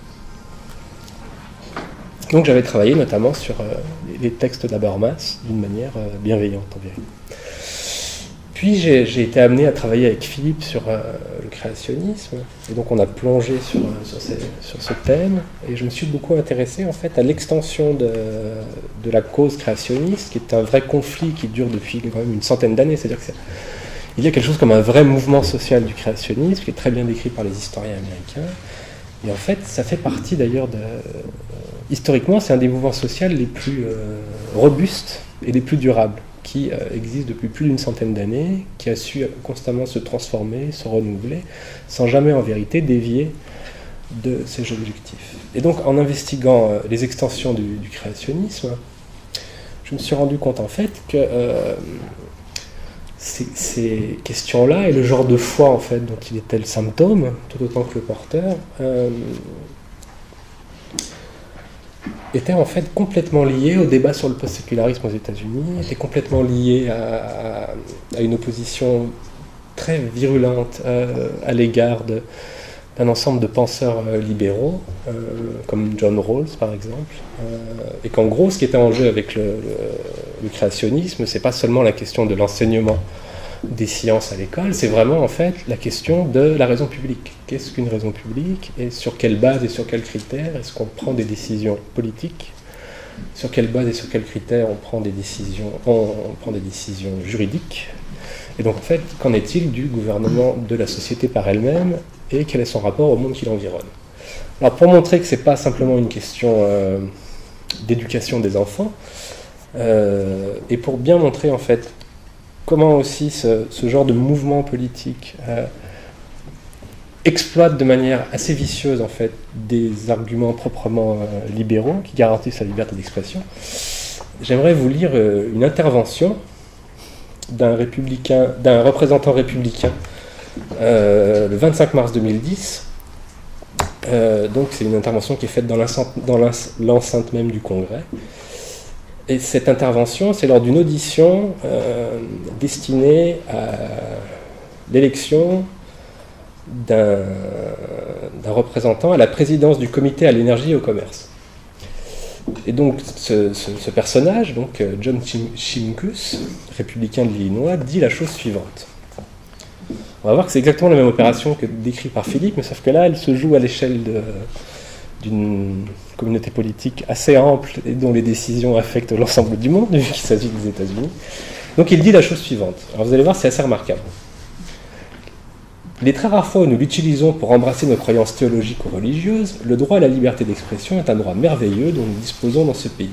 Donc j'avais travaillé notamment sur euh, les textes d'Habermas d'une manière euh, bienveillante en vérité. Puis j'ai, j'ai été amené à travailler avec Philippe sur euh, le créationnisme, et donc on a plongé sur, sur, ces, sur ce thème, et je me suis beaucoup intéressé en fait à l'extension de, de la cause créationniste, qui est un vrai conflit qui dure depuis quand même une centaine d'années, c'est-à-dire qu'il y a quelque chose comme un vrai mouvement social du créationnisme, qui est très bien décrit par les historiens américains, et en fait ça fait partie d'ailleurs de... Historiquement, c'est un des mouvements sociaux les plus euh, robustes et les plus durables, qui euh, existe depuis plus d'une centaine d'années, qui a su euh, constamment se transformer, se renouveler, sans jamais en vérité dévier de ses objectifs. Et donc en investiguant euh, les extensions du, du créationnisme, je me suis rendu compte en fait que euh, ces, ces questions-là, et le genre de foi en fait dont il était le symptôme, tout autant que le porteur, euh, était en fait complètement lié au débat sur le post-sécularisme aux États-Unis, était complètement lié à, à, à une opposition très virulente euh, à l'égard de, d'un ensemble de penseurs euh, libéraux, euh, comme John Rawls par exemple, euh, et qu'en gros ce qui était en jeu avec le, le, le créationnisme, c'est pas seulement la question de l'enseignement des sciences à l'école, c'est vraiment en fait la question de la raison publique. Qu'est-ce qu'une raison publique et sur quelle base et sur quels critères est-ce qu'on prend des décisions politiques? Sur quelle base et sur quels critères on prend des décisions, on, on prend des décisions juridiques? Et donc en fait, qu'en est-il du gouvernement de la société par elle-même et quel est son rapport au monde qui l'environne? Alors pour montrer que c'est pas simplement une question euh, d'éducation des enfants euh, et pour bien montrer en fait comment aussi ce, ce genre de mouvement politique euh, exploite de manière assez vicieuse en fait des arguments proprement euh, libéraux qui garantissent la liberté d'expression. J'aimerais vous lire euh, une intervention d'un républicain, d'un représentant républicain euh, le vingt-cinq mars deux mille dix. Euh, donc c'est une intervention qui est faite dans l'enceinte, dans l'enceinte même du Congrès. Et cette intervention, c'est lors d'une audition euh, destinée à l'élection d'un, d'un représentant à la présidence du comité à l'énergie et au commerce. Et donc ce, ce, ce personnage, donc John Shimkus, républicain de l'Illinois, dit la chose suivante. On va voir que c'est exactement la même opération que décrite par Philippe, mais sauf que là, elle se joue à l'échelle de... d'une communauté politique assez ample et dont les décisions affectent l'ensemble du monde, vu qu'il s'agit des États-Unis. Donc il dit la chose suivante. Alors vous allez voir, c'est assez remarquable. Les très rares fois où nous l'utilisons pour embrasser nos croyances théologiques ou religieuses, le droit à la liberté d'expression est un droit merveilleux dont nous disposons dans ce pays.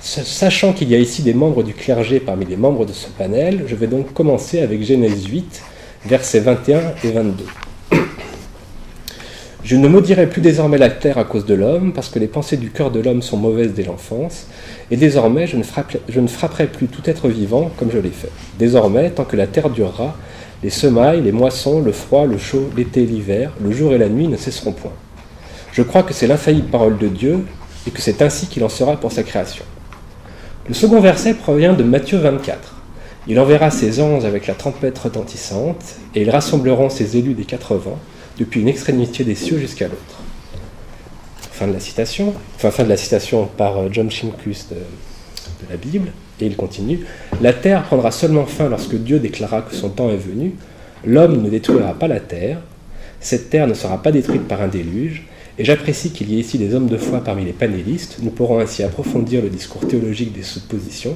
Sachant qu'il y a ici des membres du clergé parmi les membres de ce panel, je vais donc commencer avec Genèse huit, versets vingt et un et vingt-deux. Je ne maudirai plus désormais la terre à cause de l'homme, parce que les pensées du cœur de l'homme sont mauvaises dès l'enfance, et désormais je ne, frapperai, je ne frapperai plus tout être vivant comme je l'ai fait. Désormais, tant que la terre durera, les semailles, les moissons, le froid, le chaud, l'été et l'hiver, le jour et la nuit ne cesseront point. Je crois que c'est l'infaillible parole de Dieu, et que c'est ainsi qu'il en sera pour sa création. Le second verset provient de Matthieu vingt-quatre. Il enverra ses anges avec la trompette retentissante, et ils rassembleront ses élus des quatre vents, depuis une extrémité des cieux jusqu'à l'autre. Fin de la citation, enfin fin de la citation par John Shimkus de, de la Bible, et il continue. La terre prendra seulement fin lorsque Dieu déclara que son temps est venu. L'homme ne détruira pas la terre. Cette terre ne sera pas détruite par un déluge. Et j'apprécie qu'il y ait ici des hommes de foi parmi les panélistes. Nous pourrons ainsi approfondir le discours théologique des suppositions.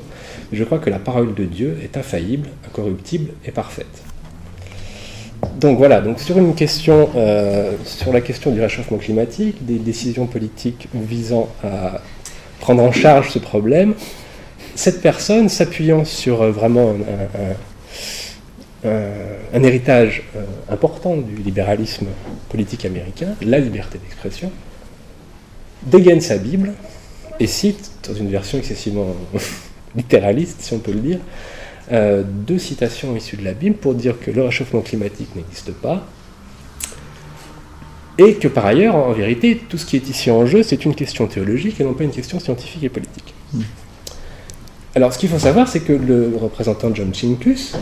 Je crois que la parole de Dieu est infaillible, incorruptible et parfaite. Donc voilà, donc sur une question, euh, sur la question du réchauffement climatique, des décisions politiques visant à prendre en charge ce problème, cette personne s'appuyant sur euh, vraiment un, un, euh, un héritage euh, important du libéralisme politique américain, la liberté d'expression, dégaine sa Bible et cite, dans une version excessivement littéraliste, si on peut le dire, euh, deux citations issues de la Bible pour dire que le réchauffement climatique n'existe pas, et que par ailleurs, en vérité, tout ce qui est ici en jeu, c'est une question théologique et non pas une question scientifique et politique. Alors ce qu'il faut savoir, c'est que le représentant John Shimkus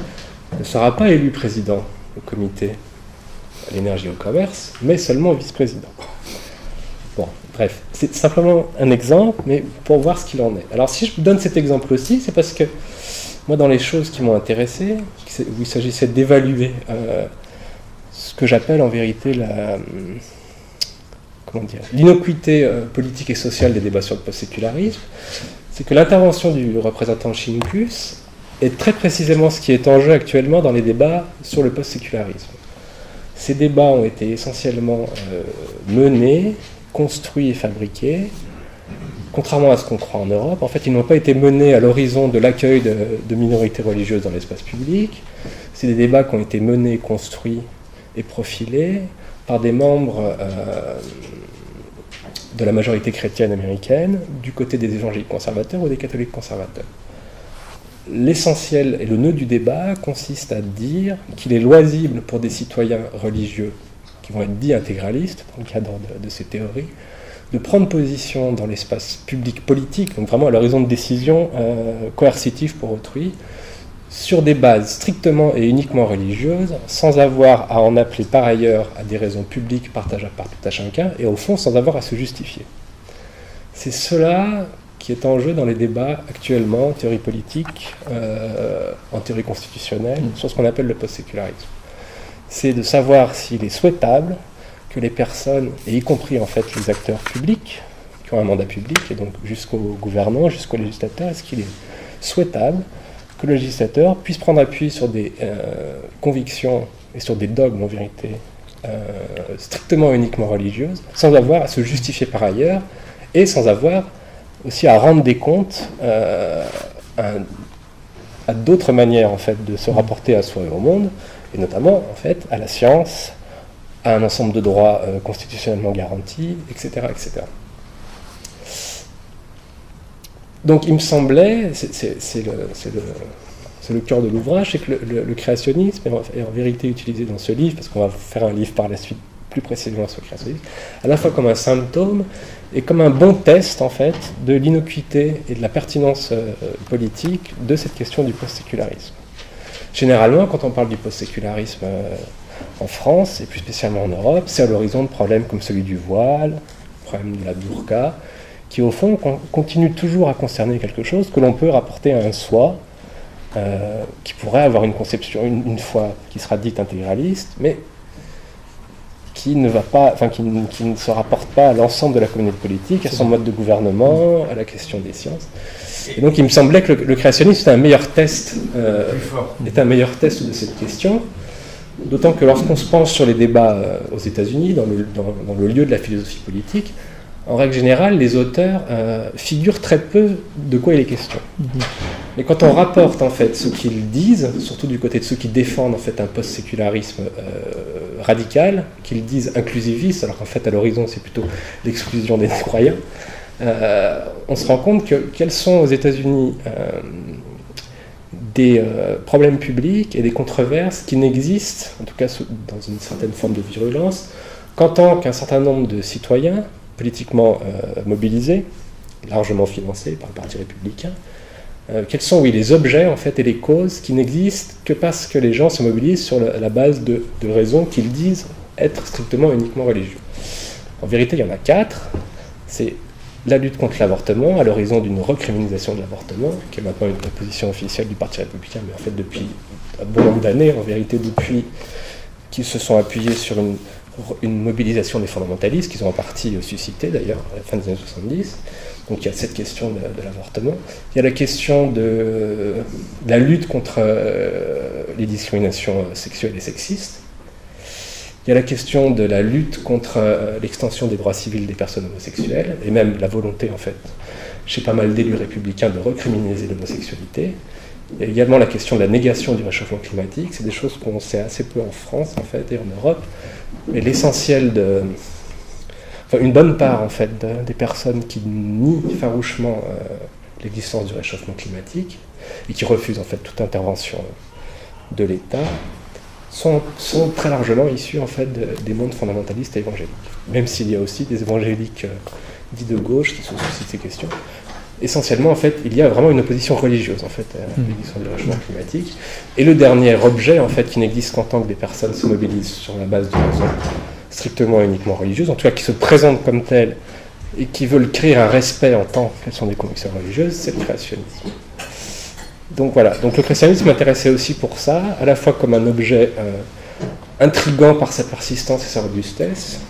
ne sera pas élu président au comité à l'énergie et au commerce, mais seulement vice-président. Bon, bref, c'est simplement un exemple, mais pour voir ce qu'il en est. Alors si je vous donne cet exemple aussi, c'est parce que moi, dans les choses qui m'ont intéressé, où il s'agissait d'évaluer euh, ce que j'appelle en vérité la, comment dire, l'inocuité euh, politique et sociale des débats sur le post-sécularisme, c'est que l'intervention du représentant Shimkus est très précisément ce qui est en jeu actuellement dans les débats sur le post-sécularisme. Ces débats ont été essentiellement euh, menés, construits et fabriqués, contrairement à ce qu'on croit en Europe. En fait, ils n'ont pas été menés à l'horizon de l'accueil de, de minorités religieuses dans l'espace public. C'est des débats qui ont été menés, construits et profilés par des membres euh, de la majorité chrétienne américaine, du côté des évangéliques conservateurs ou des catholiques conservateurs. L'essentiel et le nœud du débat consiste à dire qu'il est loisible pour des citoyens religieux, qui vont être dits intégralistes dans le cadre de, de ces théories, de prendre position dans l'espace public politique, donc vraiment à l'horizon de décision euh, coercitive pour autrui, sur des bases strictement et uniquement religieuses, sans avoir à en appeler par ailleurs à des raisons publiques partagées par tout à chacun, et au fond sans avoir à se justifier. C'est cela qui est en jeu dans les débats actuellement en théorie politique, euh, en théorie constitutionnelle, sur ce qu'on appelle le post-sécularisme. C'est de savoir s'il est souhaitable que les personnes, et y compris en fait les acteurs publics, qui ont un mandat public, et donc jusqu'au gouvernant, jusqu'au législateur, est-ce qu'il est souhaitable que le législateur puisse prendre appui sur des euh, convictions et sur des dogmes en vérité euh, strictement et uniquement religieuses, sans avoir à se justifier par ailleurs et sans avoir aussi à rendre des comptes euh, à, à d'autres manières en fait de se rapporter à soi et au monde, et notamment en fait à la science, à un ensemble de droits euh, constitutionnellement garantis, et cetera, et cetera. Donc il me semblait, c'est, c'est, c'est, le, c'est, le, c'est le cœur de l'ouvrage, c'est que le, le, le créationnisme est en vérité utilisé dans ce livre, parce qu'on va faire un livre par la suite plus précisément sur le créationnisme, à la fois comme un symptôme et comme un bon test en fait de l'innocuité et de la pertinence euh, politique de cette question du post-sécularisme. Généralement, quand on parle du post-sécularisme euh, en France, et plus spécialement en Europe, c'est à l'horizon de problèmes comme celui du voile, le problème de la burqa, qui au fond continue toujours à concerner quelque chose que l'on peut rapporter à un soi, euh, qui pourrait avoir une conception, une, une foi qui sera dite intégraliste, mais qui ne, va pas, enfin, qui, qui ne se rapporte pas à l'ensemble de la communauté politique, à son mode de gouvernement, à la question des sciences. Et donc il me semblait que le, le créationnisme était un meilleur test, euh, est un meilleur test de cette question, d'autant que lorsqu'on se penche sur les débats euh, aux États-Unis, dans le, dans, dans le lieu de la philosophie politique, en règle générale, les auteurs euh, figurent très peu de quoi il est question. Mais quand on rapporte en fait ce qu'ils disent, surtout du côté de ceux qui défendent en fait un post-sécularisme euh, radical, qu'ils disent inclusiviste, alors qu'en fait à l'horizon c'est plutôt l'exclusion des non-croyants, euh, on se rend compte que quels sont aux États-Unis euh, des euh, problèmes publics et des controverses qui n'existent, en tout cas dans une certaine forme de virulence, qu'en tant qu'un certain nombre de citoyens politiquement euh, mobilisés, largement financés par le Parti républicain, euh, quels sont oui, les objets en fait, et les causes qui n'existent que parce que les gens se mobilisent sur la, la base de, de raisons qu'ils disent être strictement uniquement religieux. En vérité, il y en a quatre. C'est la lutte contre l'avortement, à l'horizon d'une recriminalisation de l'avortement, qui est maintenant une position officielle du Parti républicain, mais en fait depuis un bon nombre d'années, en vérité depuis qu'ils se sont appuyés sur une une mobilisation des fondamentalistes qu'ils ont en partie suscité d'ailleurs à la fin des années soixante-dix. Donc il y a cette question de, de l'avortement, il y a la question de, de la lutte contre euh, les discriminations sexuelles et sexistes, il y a la question de la lutte contre euh, l'extension des droits civils des personnes homosexuelles et même la volonté en fait chez pas mal d'élus républicains de recriminaliser l'homosexualité. Il y a également la question de la négation du réchauffement climatique. C'est des choses qu'on sait assez peu en France, en fait, et en Europe. Mais l'essentiel de... Enfin, une bonne part, en fait, de, des personnes qui nient farouchement euh, l'existence du réchauffement climatique et qui refusent, en fait, toute intervention de l'État, sont, sont très largement issus, en fait, de, des mondes fondamentalistes et évangéliques. Même s'il y a aussi des évangéliques euh, dits de gauche qui se soucient de ces questions. Essentiellement, en fait, il y a vraiment une opposition religieuse, en fait, à l'égalisation du réchauffement climatique. Et le dernier objet, en fait, qui n'existe qu'en tant que des personnes se mobilisent sur la base de raisons strictement et uniquement religieuses, en tout cas qui se présentent comme telles et qui veulent créer un respect en tant qu'elles sont des convictions religieuses, c'est le créationnisme. Donc voilà. Donc le créationnisme m'intéressait aussi pour ça, à la fois comme un objet euh, intriguant par sa persistance et sa robustesse,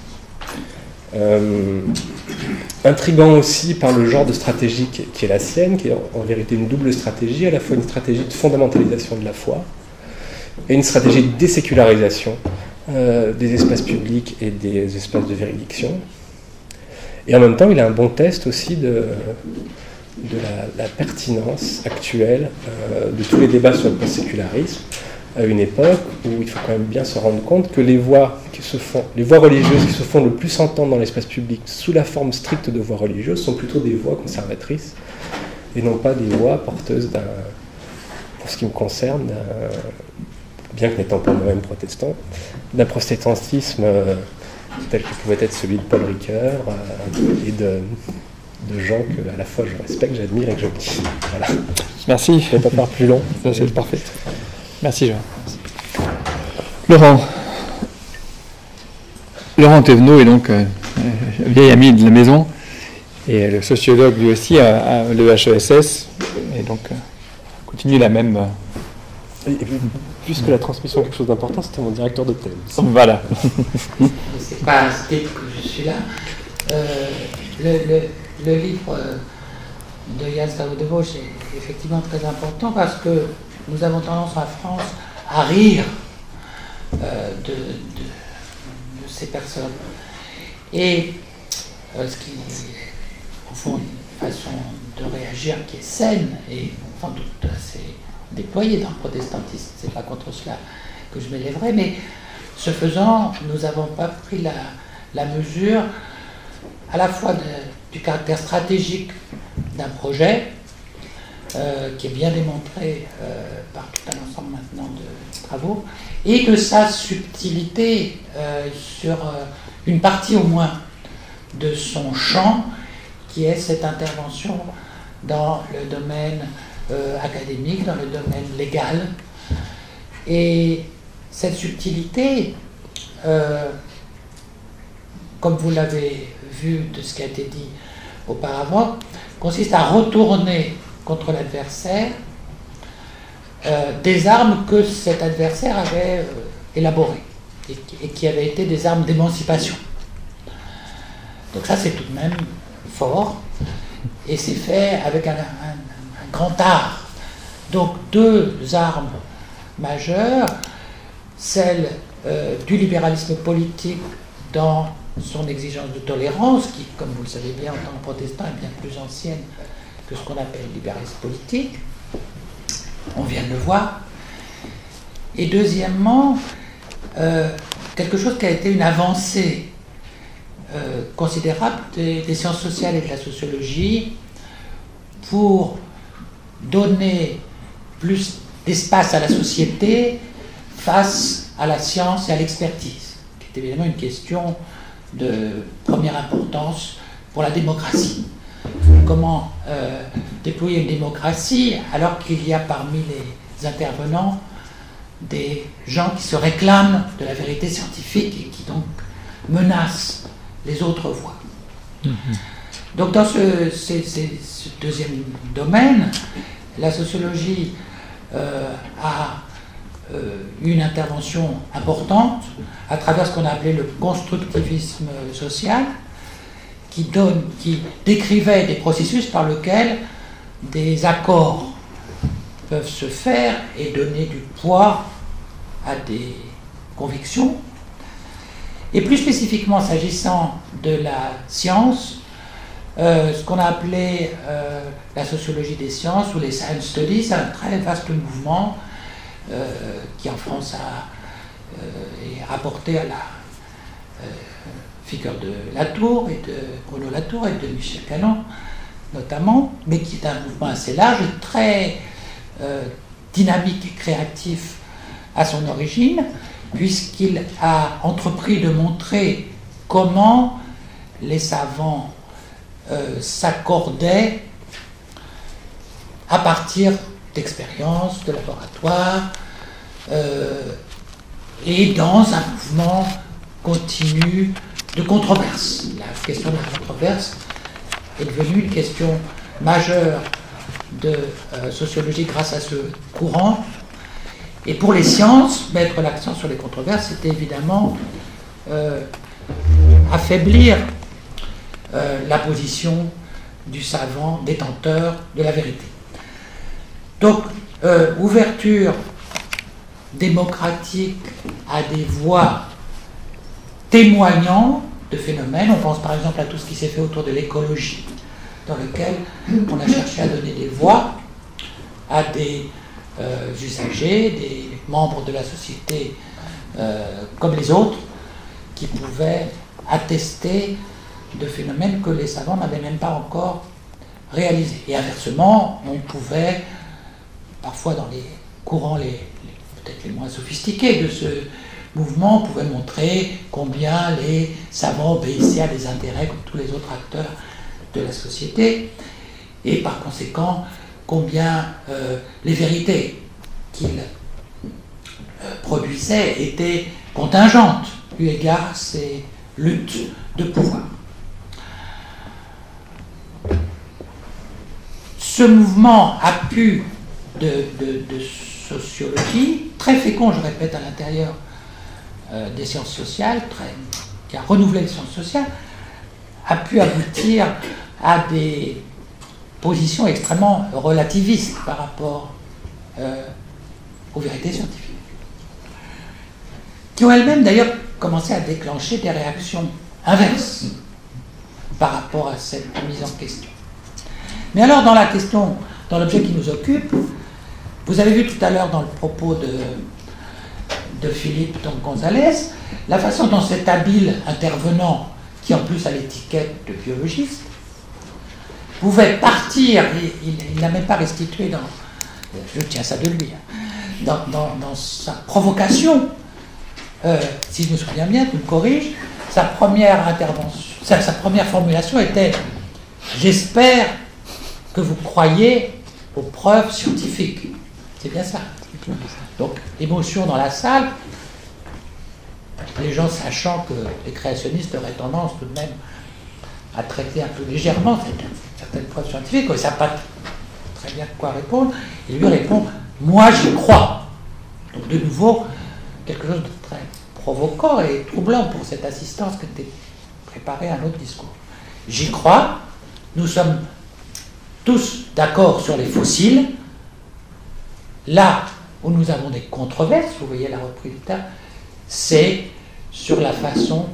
Euh, intriguant aussi par le genre de stratégie qui est, qui est la sienne, qui est en, en vérité une double stratégie, à la fois une stratégie de fondamentalisation de la foi et une stratégie de désécularisation euh, des espaces publics et des espaces de véridiction. Et en même temps, il a un bon test aussi de, de la, la pertinence actuelle euh, de tous les débats sur le post-sécularisme, à une époque où il faut quand même bien se rendre compte que les voix qui se font, les voix religieuses qui se font le plus entendre dans l'espace public sous la forme stricte de voix religieuses sont plutôt des voix conservatrices et non pas des voix porteuses d'un, pour ce qui me concerne, bien que n'étant pas moi-même protestant, d'un protestantisme euh, tel que pouvait être celui de Paul Ricoeur euh, et de, de gens que à la fois je respecte, j'admire et que je dis. Voilà. Merci. Je ne vais pas faire plus long. Non, c'est parfait. Merci, Jean. Laurent. Laurent Thévenot est donc euh, vieil ami de la maison et le sociologue lui aussi à, à l'E H E S S et donc euh, continue la même... Euh... Et, et puis, puisque la transmission est quelque chose d'important, c'était mon directeur de thèse. Voilà. C'est pas à ce titre que je suis là. Euh, le, le, le livre de Joan Stavo-Debauge est effectivement très important parce que nous avons tendance en France à rire euh, de, de, de ces personnes. Et euh, ce qui au fond une façon de réagir qui est saine et sans doute assez déployée dans le protestantisme. C'est pas contre cela que je m'élèverai, mais ce faisant, nous n'avons pas pris la, la mesure à la fois de, du caractère stratégique d'un projet, Euh, qui est bien démontré euh, par tout un ensemble maintenant de travaux, et de sa subtilité euh, sur euh, une partie au moins de son champ, qui est cette intervention dans le domaine euh, académique, dans le domaine légal. Et cette subtilité, euh, comme vous l'avez vu de ce qui a été dit auparavant, consiste à retourner contre l'adversaire, euh, des armes que cet adversaire avait euh, élaborées et, et qui avaient été des armes d'émancipation. Donc ça, c'est tout de même fort et c'est fait avec un, un, un grand art. Donc deux armes majeures, celle euh, du libéralisme politique dans son exigence de tolérance, qui, comme vous le savez bien, en tant que protestant, est bien plus ancienne que ce qu'on appelle libéralisme politique, on vient de le voir, et deuxièmement, euh, quelque chose qui a été une avancée euh, considérable des, des sciences sociales et de la sociologie pour donner plus d'espace à la société face à la science et à l'expertise, qui est évidemment une question de première importance pour la démocratie. Comment euh, déployer une démocratie alors qu'il y a parmi les intervenants des gens qui se réclament de la vérité scientifique et qui donc menacent les autres voies. Mmh. Donc dans ce, ce, ce, ce deuxième domaine, la sociologie euh, a euh, une intervention importante à travers ce qu'on a appelé le constructivisme social, Qui, donne, qui décrivait des processus par lesquels des accords peuvent se faire et donner du poids à des convictions. Et plus spécifiquement, s'agissant de la science, euh, ce qu'on a appelé euh, la sociologie des sciences ou les science studies. C'est un très vaste mouvement euh, qui en France a euh, apporté à la euh, figure de Latour et de Bruno Latour et de Michel Callon notamment, mais qui est un mouvement assez large et très euh, dynamique et créatif à son origine, puisqu'il a entrepris de montrer comment les savants euh, s'accordaient à partir d'expériences, de laboratoires, euh, et dans un mouvement continu de controverse. La question de la controverse est devenue une question majeure de euh, sociologie grâce à ce courant. Et pour les sciences, mettre l'accent sur les controverses, c'était évidemment euh, affaiblir euh, la position du savant détenteur de la vérité. Donc, euh, ouverture démocratique à des voix témoignant de phénomènes. On pense par exemple à tout ce qui s'est fait autour de l'écologie, dans lequel on a cherché à donner des voix à des Euh, usagers, des membres de la société euh, comme les autres, qui pouvaient attester de phénomènes que les savants n'avaient même pas encore réalisés. Et inversement, on pouvait, parfois dans les courants les, les, peut-être les moins sophistiqués de ce mouvement, on pouvait montrer combien les savants obéissaient à des intérêts comme tous les autres acteurs de la société, et par conséquent combien euh, les vérités qu'il euh, produisait étaient contingentes eu égard à ces luttes de pouvoir. Ce mouvement a pu de, de, de sociologie, très fécond, je répète, à l'intérieur euh, des sciences sociales, très, qui a renouvelé les sciences sociales, a pu aboutir à des position extrêmement relativiste par rapport euh, aux vérités scientifiques, qui ont elles-mêmes d'ailleurs commencé à déclencher des réactions inverses par rapport à cette mise en question. Mais alors, dans la question, dans l'objet qui nous occupe, vous avez vu tout à l'heure dans le propos de, de Philippe Gonzalez, la façon dont cet habile intervenant, qui en plus a l'étiquette de biologiste, pouvait partir, et il n'a même pas restitué dans, je tiens ça de lui, dans, dans, dans sa provocation, euh, si je me souviens bien, tu me corriges, sa première intervention, sa, sa première formulation était « J'espère que vous croyez aux preuves scientifiques ». C'est bien ça. Donc, émotion dans la salle, les gens sachant que les créationnistes auraient tendance tout de même à traiter un peu légèrement certaines preuves scientifiques, ils ne savent pas très bien quoi répondre, et lui répond « Moi, j'y crois ». Donc de nouveau, quelque chose de très provoquant et troublant pour cette assistance qui était préparée à un autre discours. « J'y crois, nous sommes tous d'accord sur les fossiles, là où nous avons des controverses, vous voyez la reprise du terme, c'est sur la façon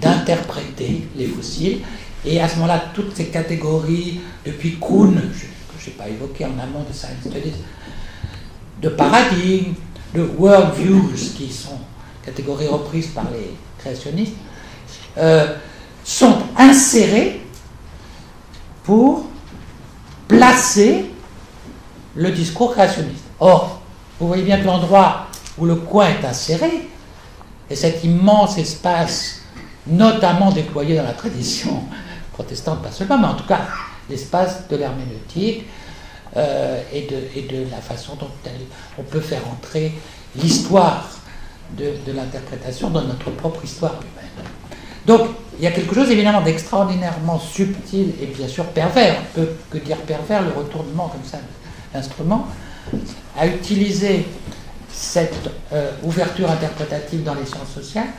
d'interpréter les fossiles ». Et à ce moment-là, toutes ces catégories, depuis Kuhn, que je n'ai pas évoqué en amont de Science Studies, de paradigmes, de worldviews, qui sont catégories reprises par les créationnistes, euh, sont insérées pour placer le discours créationniste. Or, vous voyez bien que l'endroit où le coin est inséré, et cet immense espace, notamment déployé dans la tradition protestante, pas seulement, mais en tout cas l'espace de l'herméneutique euh, et, de, et de la façon dont elle, on peut faire entrer l'histoire de, de l'interprétation dans notre propre histoire humaine. Donc il y a quelque chose évidemment d'extraordinairement subtil et bien sûr pervers, on peut que dire pervers, le retournement comme ça l'instrument, à utiliser cette euh, ouverture interprétative dans les sciences sociales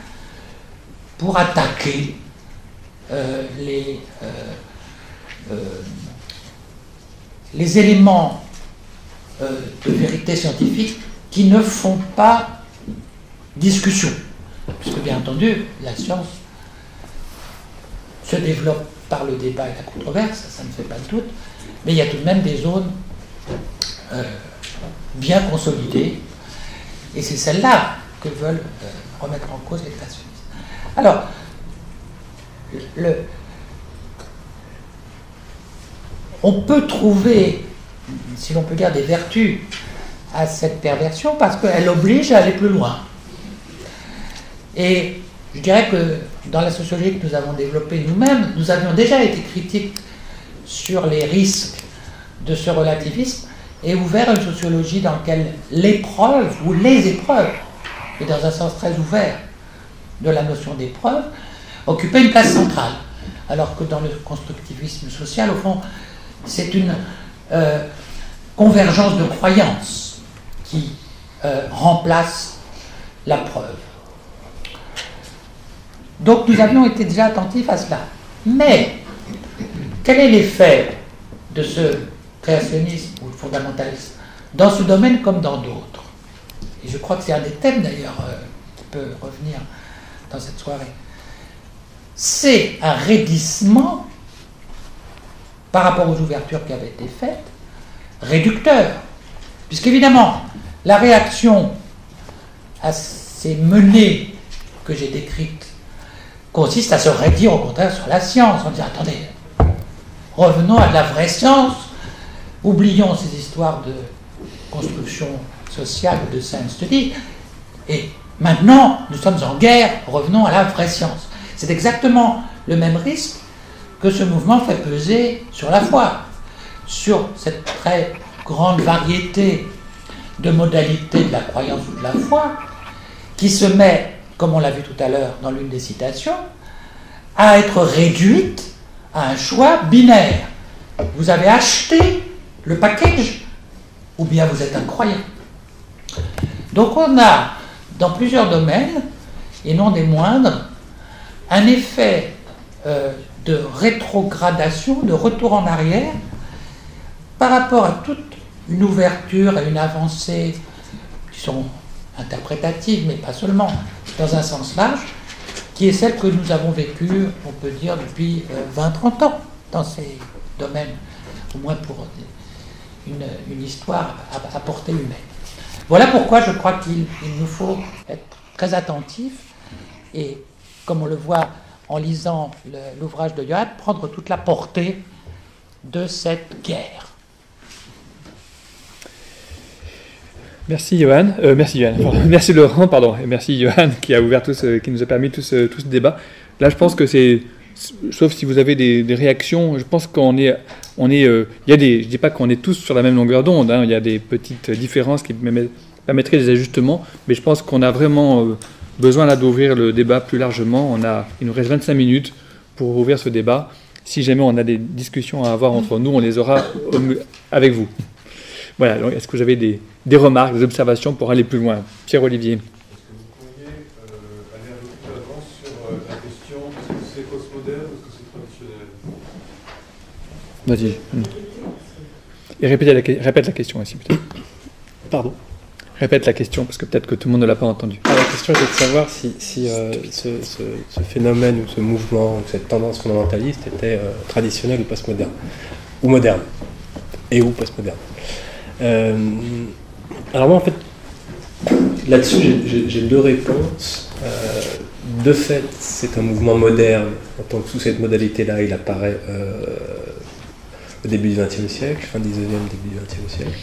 pour attaquer Euh, les, euh, euh, les éléments euh, de vérité scientifique qui ne font pas discussion. Puisque bien entendu, la science se développe par le débat et la controverse, ça, ça ne fait pas de doute, mais il y a tout de même des zones euh, bien consolidées, et c'est celle-là que veulent euh, remettre en cause les classes féministes. Alors, le, on peut trouver, si l'on peut dire, des vertus à cette perversion, parce qu'elle oblige à aller plus loin. Et je dirais que dans la sociologie que nous avons développée nous-mêmes, nous avions déjà été critiques sur les risques de ce relativisme et ouvert une sociologie dans laquelle l'épreuve, ou les épreuves, et dans un sens très ouvert de la notion d'épreuve, occupait une place centrale. Alors que dans le constructivisme social, au fond, c'est une euh, convergence de croyances qui euh, remplace la preuve. Donc nous avions été déjà attentifs à cela. Mais quel est l'effet de ce créationnisme ou de fondamentalisme dans ce domaine comme dans d'autres? Et je crois que c'est un des thèmes d'ailleurs euh, qui peut revenir dans cette soirée. C'est un raidissement par rapport aux ouvertures qui avaient été faites, réducteur. Puisqu'évidemment, la réaction à ces menées que j'ai décrites consiste à se raidir au contraire sur la science, en disant, attendez, revenons à de la vraie science, oublions ces histoires de construction sociale ou de science study, et maintenant, nous sommes en guerre, revenons à la vraie science. C'est exactement le même risque que ce mouvement fait peser sur la foi, sur cette très grande variété de modalités de la croyance ou de la foi, qui se met, comme on l'a vu tout à l'heure dans l'une des citations, à être réduite à un choix binaire. Vous avez acheté le package, ou bien vous êtes un croyant. Donc on a, dans plusieurs domaines, et non des moindres, un effet euh, de rétrogradation, de retour en arrière, par rapport à toute une ouverture et une avancée qui sont interprétatives, mais pas seulement, dans un sens large, qui est celle que nous avons vécue, on peut dire, depuis vingt trente ans dans ces domaines, au moins pour une, une histoire à, à portée humaine. Voilà pourquoi je crois qu'il nous faut être très attentifs et, comme on le voit en lisant l'ouvrage de Johan, prendre toute la portée de cette guerre. Merci Johan, euh, merci Johan, pardon. Merci Laurent, pardon, et merci Johan qui a ouvert tout ce, qui nous a permis tout ce, tout ce débat. Là, je pense que c'est, sauf si vous avez des, des réactions, je pense qu'on est, on est, euh, il y a des, je dis pas qu'on est tous sur la même longueur d'onde, hein, il y a des petites différences qui permettraient des ajustements, mais je pense qu'on a vraiment euh, besoin là d'ouvrir le débat plus largement. On a, il nous reste vingt-cinq minutes pour ouvrir ce débat. Si jamais on a des discussions à avoir entre nous, on les aura avec vous. Voilà, donc est-ce que vous avez des, des remarques, des observations pour aller plus loin? Pierre-Olivier. Est-ce que vous pourriez euh, aller un peu plus avant sur euh, la question, est-ce que c'est postmoderne ou est-ce que c'est traditionnel? Vas-y. Et répétez la, répète la question ici, peut-être. Pardon. Répète la question, parce que peut-être que tout le monde ne l'a pas entendu. Ah, la question était de savoir si, si euh, ce, ce, ce phénomène ou ce mouvement, ou cette tendance fondamentaliste était euh, traditionnelle ou postmoderne, ou moderne, et ou postmoderne. Euh, alors moi en fait là-dessus j'ai deux réponses. Euh, de fait c'est un mouvement moderne en tant que sous cette modalité là il apparaît euh, au début du XXe siècle, fin dix-neuvième, début du XXe siècle,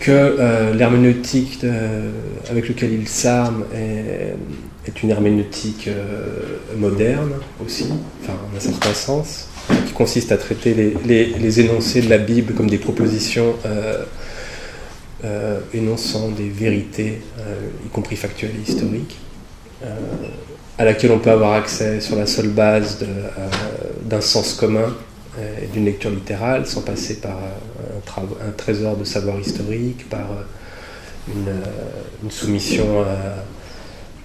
que euh, l'herméneutique euh, avec lequel il s'arme est, est une herméneutique euh, moderne aussi, enfin en un certain sens, qui consiste à traiter les, les, les énoncés de la Bible comme des propositions euh, euh, énonçant des vérités, euh, y compris factuelles et historiques, euh, à laquelle on peut avoir accès sur la seule base d'un euh, sens commun euh, et d'une lecture littérale, sans passer par euh, un, un trésor de savoir historique, par euh, une, euh, une soumission à...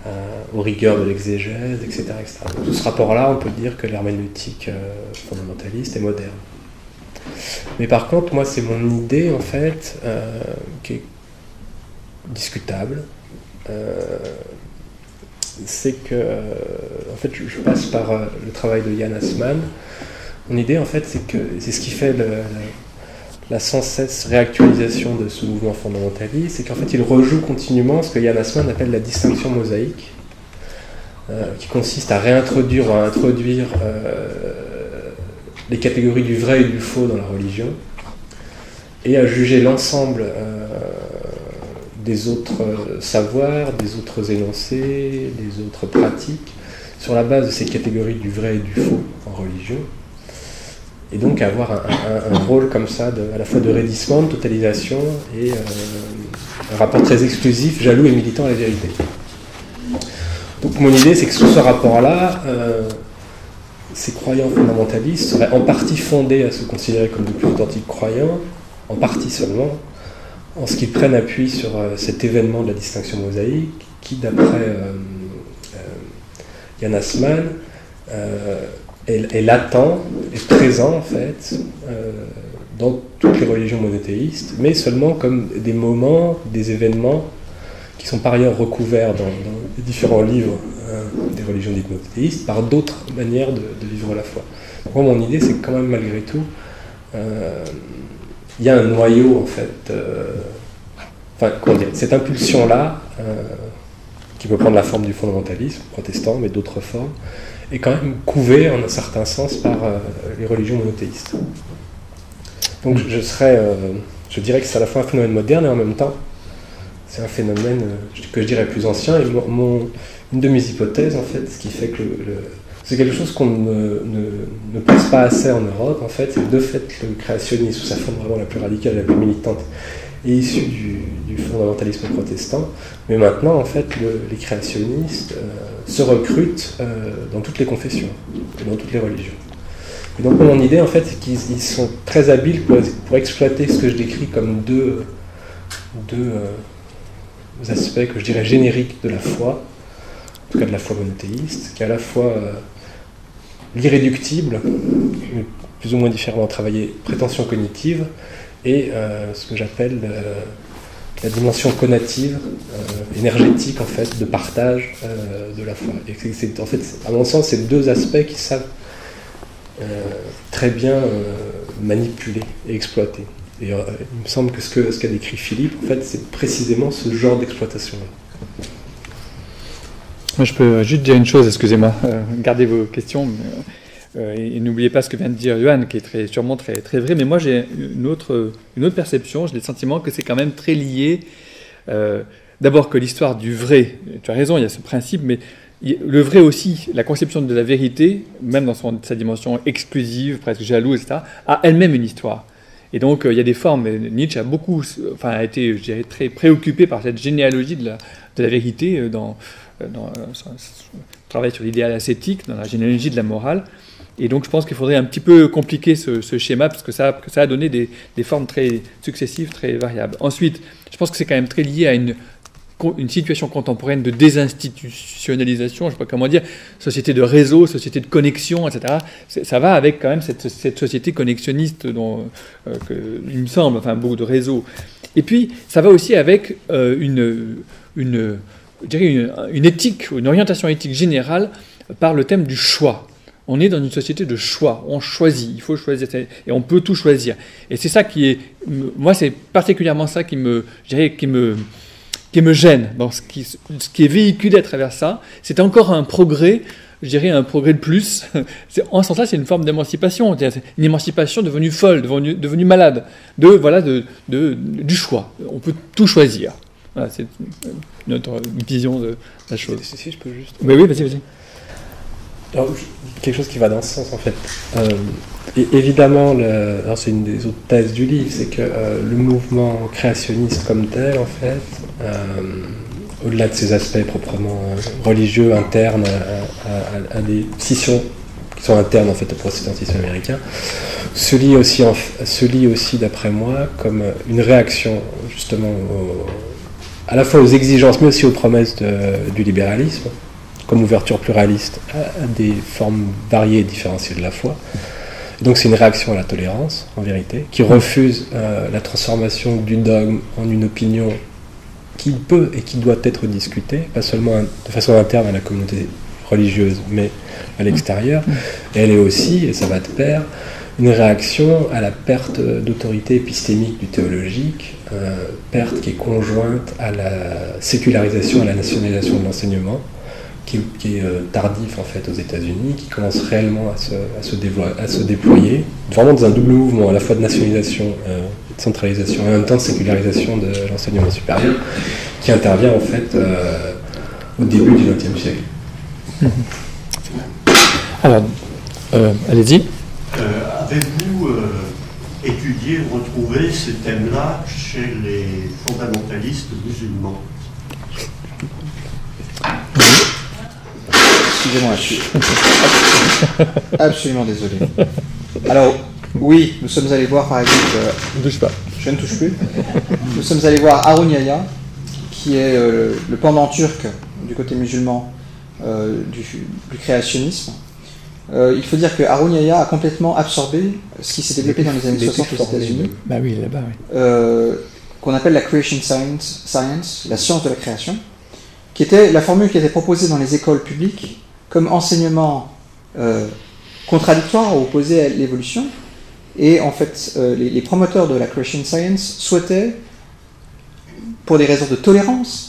Euh, aux rigueurs de l'exégèse, et cetera, et cetera. Donc, de ce rapport-là, on peut dire que l'herméneutique euh, fondamentaliste est moderne. Mais par contre, moi, c'est mon idée, en fait, euh, qui est discutable, euh, c'est que euh, en fait, je, je passe par euh, le travail de Jan Assmann. Mon idée, en fait, c'est que c'est ce qui fait le, le, la sans cesse réactualisation de ce mouvement fondamentaliste, c'est qu'en fait, il rejoue continuellement ce que Jan Assmann appelle la distinction mosaïque, euh, qui consiste à réintroduire, à introduire euh, les catégories du vrai et du faux dans la religion, et à juger l'ensemble euh, des autres savoirs, des autres énoncés, des autres pratiques, sur la base de ces catégories du vrai et du faux en religion, et donc avoir un, un, un rôle comme ça, de, à la fois de raidissement, de totalisation, et euh, un rapport très exclusif, jaloux et militant à la vérité. Donc mon idée, c'est que sous ce rapport-là, euh, ces croyants fondamentalistes seraient en partie fondés à se considérer comme de plus authentiques croyants, en partie seulement, en ce qu'ils prennent appui sur euh, cet événement de la distinction mosaïque, qui, d'après euh, euh, Jan Assmann, euh, est, est latent, est présent en fait, euh, dans toutes les religions monothéistes, mais seulement comme des moments, des événements qui sont par ailleurs recouverts dans, dans les différents livres euh, des religions dites monothéistes par d'autres manières de, de vivre la foi. Moi, mon idée, c'est que quand même, malgré tout, euh, il y a un noyau, en fait, euh, enfin, comment dire, cette impulsion-là, euh, qui peut prendre la forme du fondamentalisme protestant, mais d'autres formes, est quand même couvée, en un certain sens, par euh, les religions monothéistes. Donc je serais, euh, je dirais que c'est à la fois un phénomène moderne, et en même temps, c'est un phénomène euh, que je dirais plus ancien, et mon, mon, une de mes hypothèses, en fait, ce qui fait que le, le c'est quelque chose qu'on ne, ne, ne pense pas assez en Europe, en fait, c'est de fait le créationnisme, sous sa forme vraiment la plus radicale, la plus militante, est issu du, du fondamentalisme protestant. Mais maintenant, en fait, le, les créationnistes euh, se recrutent euh, dans toutes les confessions, dans toutes les religions. Et donc mon idée, en fait, c'est qu'ils ils sont très habiles pour, pour exploiter ce que je décris comme deux, deux euh, aspects que je dirais génériques de la foi, en tout cas de la foi monothéiste, qui est à la fois... Euh, l'irréductible, mais plus ou moins différemment travaillé, prétention cognitive, et euh, ce que j'appelle euh, la dimension conative, euh, énergétique en fait, de partage euh, de la foi. Et c'est, c'est, en fait, à mon sens, c'est deux aspects qui savent euh, très bien euh, manipuler et exploiter. Et euh, il me semble que ce, que ce qu'a décrit Philippe, en fait, c'est précisément ce genre d'exploitation-là. Moi, je peux juste dire une chose, excusez-moi, euh, gardez vos questions, mais, euh, et, et n'oubliez pas ce que vient de dire Johan, qui est très, sûrement très, très vrai, mais moi j'ai une autre, une autre perception, j'ai le sentiment que c'est quand même très lié, euh, d'abord que l'histoire du vrai, tu as raison, il y a ce principe, mais il, le vrai aussi, la conception de la vérité, même dans son, sa dimension exclusive, presque jalouse, et cetera, a elle-même une histoire. Et donc, euh, il y a des formes. Nietzsche a beaucoup, enfin, a été, je dirais, très préoccupé par cette généalogie de la, de la vérité euh, dans, euh, dans euh, son, son travail sur l'idéal ascétique, dans la généalogie de la morale. Et donc, je pense qu'il faudrait un petit peu compliquer ce, ce schéma, parce que ça, que ça a donné des, des formes très successives, très variables. Ensuite, je pense que c'est quand même très lié à une, une situation contemporaine de désinstitutionnalisation, je ne sais pas comment dire, société de réseau, société de connexion, et cetera. C'est, ça va avec quand même cette, cette société connexionniste dont euh, que, il me semble, enfin beaucoup de réseaux. Et puis, ça va aussi avec euh, une, une, je dirais une, une éthique, une orientation éthique générale par le thème du choix. On est dans une société de choix, on choisit, il faut choisir, et on peut tout choisir. Et c'est ça qui est... Moi, c'est particulièrement ça qui me... Je dirais, qui me qui me gêne, dans ce qui, ce qui est véhiculé à travers ça, c'est encore un progrès, je dirais un progrès de plus. C'est, en ce sens-là, c'est une forme d'émancipation, c'est une émancipation devenue folle, devenue, devenue malade, de, voilà, de, de, du choix. On peut tout choisir. Voilà, c'est notre vision de la chose. Si, si je peux juste... Oui, oui, vas-y, vas-y. Alors, quelque chose qui va dans ce sens, en fait. Euh, et évidemment, le, alors c'est une des autres thèses du livre, c'est que euh, le mouvement créationniste comme tel, en fait, euh, au-delà de ses aspects proprement religieux, internes, à, à, à, à des scissions qui sont internes, en fait, au protestantisme américain, se lie aussi, en, se lie aussi d'après moi, comme une réaction, justement, au, à la fois aux exigences, mais aussi aux promesses de, du libéralisme, comme ouverture pluraliste à des formes variées et différenciées de la foi. Donc c'est une réaction à la tolérance, en vérité, qui refuse euh, la transformation du dogme en une opinion qui peut et qui doit être discuté, pas seulement de façon interne à la communauté religieuse, mais à l'extérieur, elle est aussi, et ça va de pair, une réaction à la perte d'autorité épistémique du théologique, euh, perte qui est conjointe à la sécularisation, à la nationalisation de l'enseignement, qui, qui est euh, tardif en fait aux États-Unis, qui commence réellement à se, à, se à se déployer, vraiment dans un double mouvement, à la fois de nationalisation, euh, de centralisation, et en même temps de sécularisation de l'enseignement supérieur, qui intervient en fait euh, au début du vingtième siècle. Alors, euh, allez-y. Euh, Avez-vous euh, étudié, retrouvé ces thèmes-là chez les fondamentalistes musulmans? Excusez-moi, je suis absolument désolé. Alors, oui, nous sommes allés voir par exemple... Euh, je ne touche pas. Je ne touche plus. Nous sommes allés voir Haroun Yahya, qui est euh, le pendant turc du côté musulman euh, du, du créationnisme. Euh, il faut dire que Haroun Yahya a complètement absorbé ce qui s'est développé dans les années soixante aux États-Unis. Bah oui, là-bas, oui. Euh, qu'on appelle la creation science, science, la science de la création, qui était la formule qui était proposée dans les écoles publiques comme enseignement euh, contradictoire ou opposé à l'évolution. Et en fait, euh, les, les promoteurs de la creation science souhaitaient, pour des raisons de tolérance,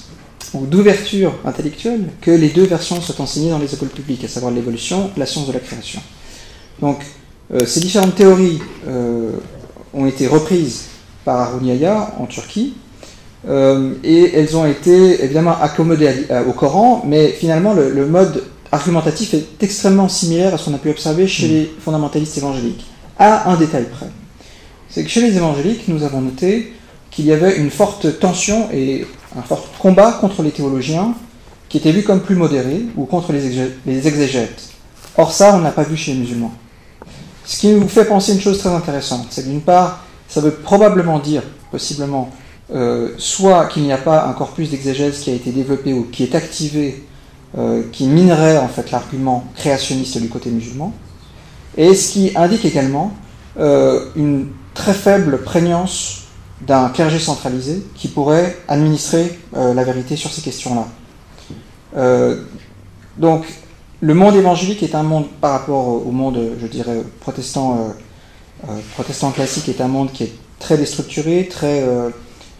ou d'ouverture intellectuelle, que les deux versions soient enseignées dans les écoles publiques, à savoir l'évolution, la science de la création. Donc, euh, ces différentes théories euh, ont été reprises par Haroun Yahya en Turquie, euh, et elles ont été évidemment accommodées à, à, au Coran, mais finalement le, le mode argumentatif est extrêmement similaire à ce qu'on a pu observer chez mmh. les fondamentalistes évangéliques, à un détail près. C'est que chez les évangéliques, nous avons noté qu'il y avait une forte tension et un fort combat contre les théologiens qui étaient vus comme plus modérés ou contre les, exé les exégètes. Or ça, on ne l'a pas vu chez les musulmans. Ce qui nous fait penser une chose très intéressante, c'est que d'une part, ça veut probablement dire, possiblement, euh, soit qu'il n'y a pas un corpus d'exégèse qui a été développé ou qui est activé, euh, qui minerait en fait l'argument créationniste du côté musulman, et ce qui indique également euh, une très faible prégnance d'un clergé centralisé qui pourrait administrer euh, la vérité sur ces questions-là. Euh, donc, le monde évangélique est un monde, par rapport au monde, je dirais, protestant, euh, euh, protestant classique, est un monde qui est très déstructuré, très euh,